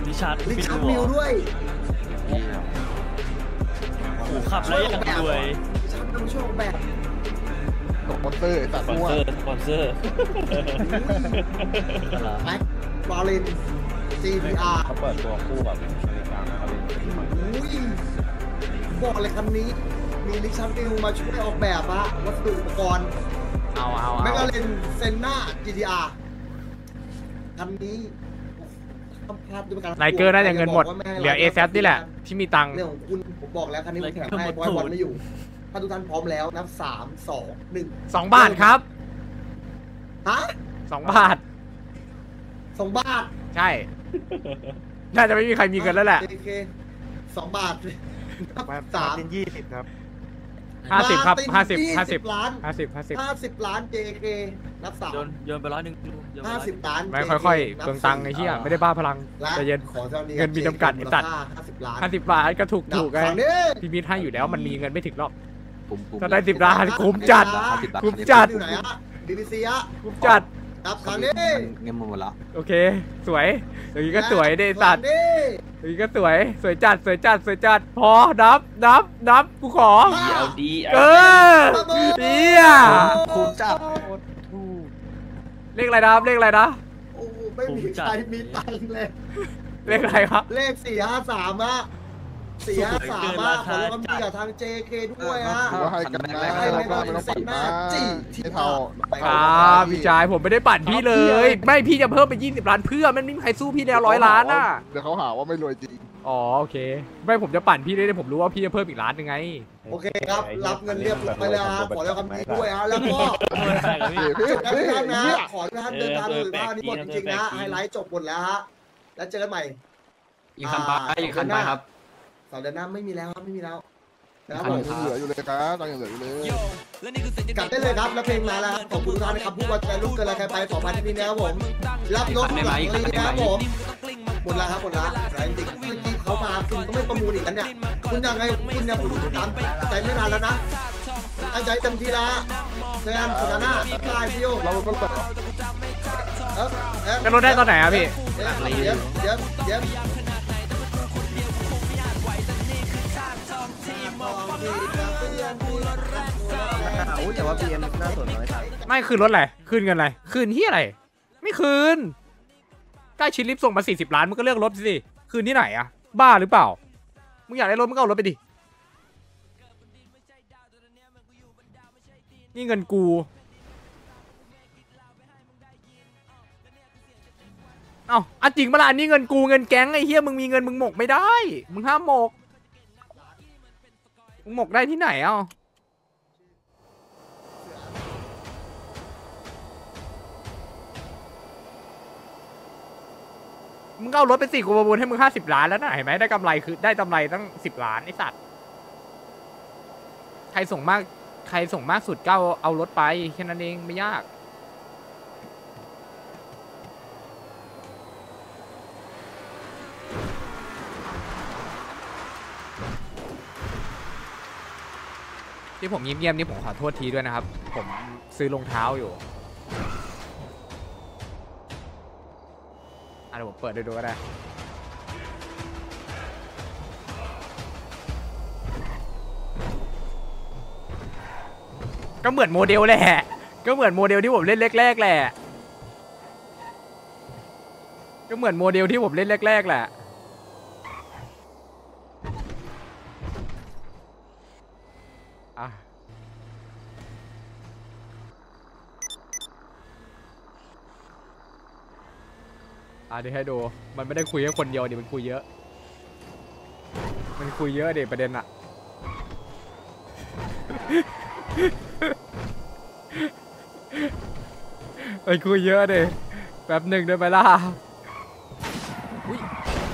ลิชาร์ดลิชาร์ดมิวด้วยโอ้ขับแล้วยังด้วยต้องโชว์แบบสปอนเซอร์ตัดมั่วสปอนเซอร์แม็กบาลินซีพีอาร์เขาเปิดตัวคู่แบบบอกเลยคันนี้มีลิชันดิวมาช่วยออกแบบอะวัสดุอุปกรณ์เอาเอาแม็กกาเรนเซนน่า จี ที อาร์ คันนี้ไลเกอร์น่าจะเงินหมดเหลือเอเซฟนี่แหละที่มีตังค์เรื่องของคุณผมบอกแล้วคันนี้ผมแถมให้บอยบอลไม่อยู่ถ้าทุกท่านพร้อมแล้วนับสามสองหนึ่งสองบาทครับฮะสองบาทสองบาทใช่น่าจะไม่มีใครมีกันแล้วแหละสองบาทสามยี่สิบครับห้าสิบครับห้าสิบห้าสิบล้านห้าสิบห้าสิบห้าสิบล้าน เจ เค นับสามโยนไปร้อยหนึ่งห้าสิบล้านไม่ค่อยๆเติมตังค์ไอ้เหี้ยไม่ได้บ้าพลังใจเย็นเงินมีจำกัดไอ้สัตว์ห้าสิบล้านห้าสิบล้านก็ถูกถูกไงพี่มิตรให้อยู่แล้วมันมีเงินไม่ถึงหรอกถ้าได้สิบล้านคุ้มจัดคุ้มจัดดีบีซีอะคุ้มจัดนับครั้งนี้เงินหมดแล้วโอเคสวยอย่างนี้ก็สวยได้สัตว์อย่างนี้ก็สวยสวยจัดสวยจัดสวยจัดพอนับนับนับกูขอเอาดีเออดีอ่ะคุ้มจัดเลขอะไรนะเลขอะไรนะโอ้ไม่มีใจมีตังเลยเลขอะไรครับเลขสี่ห้าสามอะ สี่ห้าสามบ้าขอร่วมมือกับทาง เจ เค ด้วยฮะให้กันนะให้ไม่ต้องปั่นมากจี้ที่เท่าครับพี่ชายผมไม่ได้ปั่นพี่เลยไม่พี่จะเพิ่มไปยี่สิบล้านเพื่อมันไม่มีใครสู้พี่แนวร้อยล้านอ่ะเดี๋ยวเขาหาว่าไม่รวยจริงอ๋อโอเคไม่ผมจะปั่นพี่ได้ผมรู้ว่าพี่จะเพิ่มอีกล้านยังไงโอเคครับรับเงินเรียบร้อยไปแล้วครับขอแล้วคำนี้ด้วยฮะแล้วก็จบแล้วครับนะขอนะครับเดินทางถึงบ้านนี้หมดจริงๆนะไฮไลท์จบหมดแล้วฮะแล้วเจอกันใหม่อีกคันไปอีกคันไปครับสองเดือนหน้าไม่มีแล้วครับไม่มีแล้วนะครับผมเหลืออยู่เลยครับตังค์ยังเหลืออยู่เลยกลับได้เลยครับแล้วเพลงมาแล้วขอบคุณทุกท่านนะครับผู้ว่าใจลูกเกินอะไรไปสองพันพี่นะครับผมรับรถหมดเลยนะครับผมหมดแล้วครับหมดแล้วแต่จริงๆเมื่อกี้เขามาคุณก็ไม่ประมูลอีกแล้วเนี่ยคุณยังไงคุณยังคุณตามใจไม่นานแล้วนะตั้งใจเต็มที่ละเซียนสุดาน่าลายพี่โยเราเป็นคนตกกันรถได้ตอนไหนครับพี่เย็บเย็บเย็บแต่ว่า บี เอ็ม น่าสนน้อยไปไม่คืนรถอะไรคืนเงินอะไรคืนที่อะไรไม่คืนใกล้ชิดลิฟต์ส่งมาสี่สิบล้านมึงก็เลือกรถสิคืนที่ไหนอะบ้าหรือเปล่ามึงอยากได้รถมึงก็เอารถไปดินี่เงินกูเอ้าอันจริงเปล่าอันนี้เงินกูเงินแก๊งไอ้เฮียมึงมีเงินมึงหมกไม่ได้มึงห้ามหมกมึงหมกได้ที่ไหนเอ้ามึงเอารถไปสี่กูประมูลให้มึงห้าสิบล้านแล้วนะเห็นไหมได้กำไรคือได้กำไรตั้งสิบล้านไอ้สัตว์ใครส่งมากใครส่งมากสุดก็เอารถไปแค่นั้นเองไม่ยากที่ผมยิ้มเยี่ยมนี่ผมขอโทษทีด้วยนะครับผมซื้อรองเท้าอยู่อ่ะเดี๋ยวผมเปิดดูก็ได้ก็เหมือนโมเดลแหละก็เหมือนโมเดลที่ผมเล่นแรกๆแหละก็เหมือนโมเดลที่ผมเล่นแรกๆแหละอ่ะอ่ะเดี๋ยวให้ดูมันไม่ได้คุยแค่คนเดียวดิมันคุยเยอะมันคุยเยอะเดี๋ยวประเด็นอะ มันคุยเยอะเดี๋ยวแป๊บหนึ่งได้ไหมล่ะอุ้ย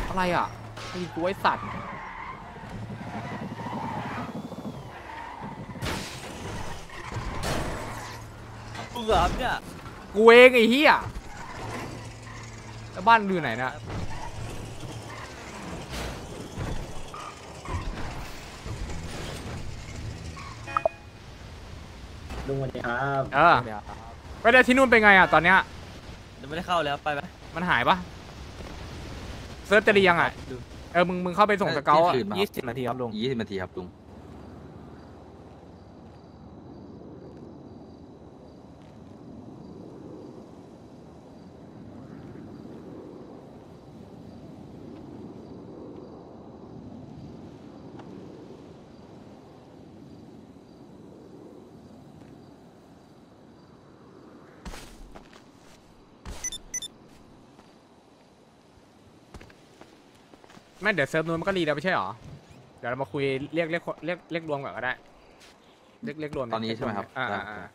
อะไรอะไอ้ตัวไอ้สัตว์กูเหรอเนี่ยกูเองไอ้เหี้ยบ้านอยู่ไหนนะลุงวันนี้ครับเออไปได้ที่นู่นเป็นไงอ่ะตอนเนี้ยยังไม่ได้เข้าแล้วไปไหมมันหายปะเซิร์ฟจะรียังไงเออมึงมึงเข้าไปส่งสเกลอ่ะยี่สิบนาทีครับลุงยี่สิบนาทีครับลุงไม่เดี๋ยวเซิร์ฟนู้นมันก็รีแล้วไม่ใช่หรอเดี๋ยวเรามาคุยเรียกเรียกเรียกเรียกรวมก่อนก็ได้เรียกเรียกรวมตอนนี้ใช่ไหมครับอ่า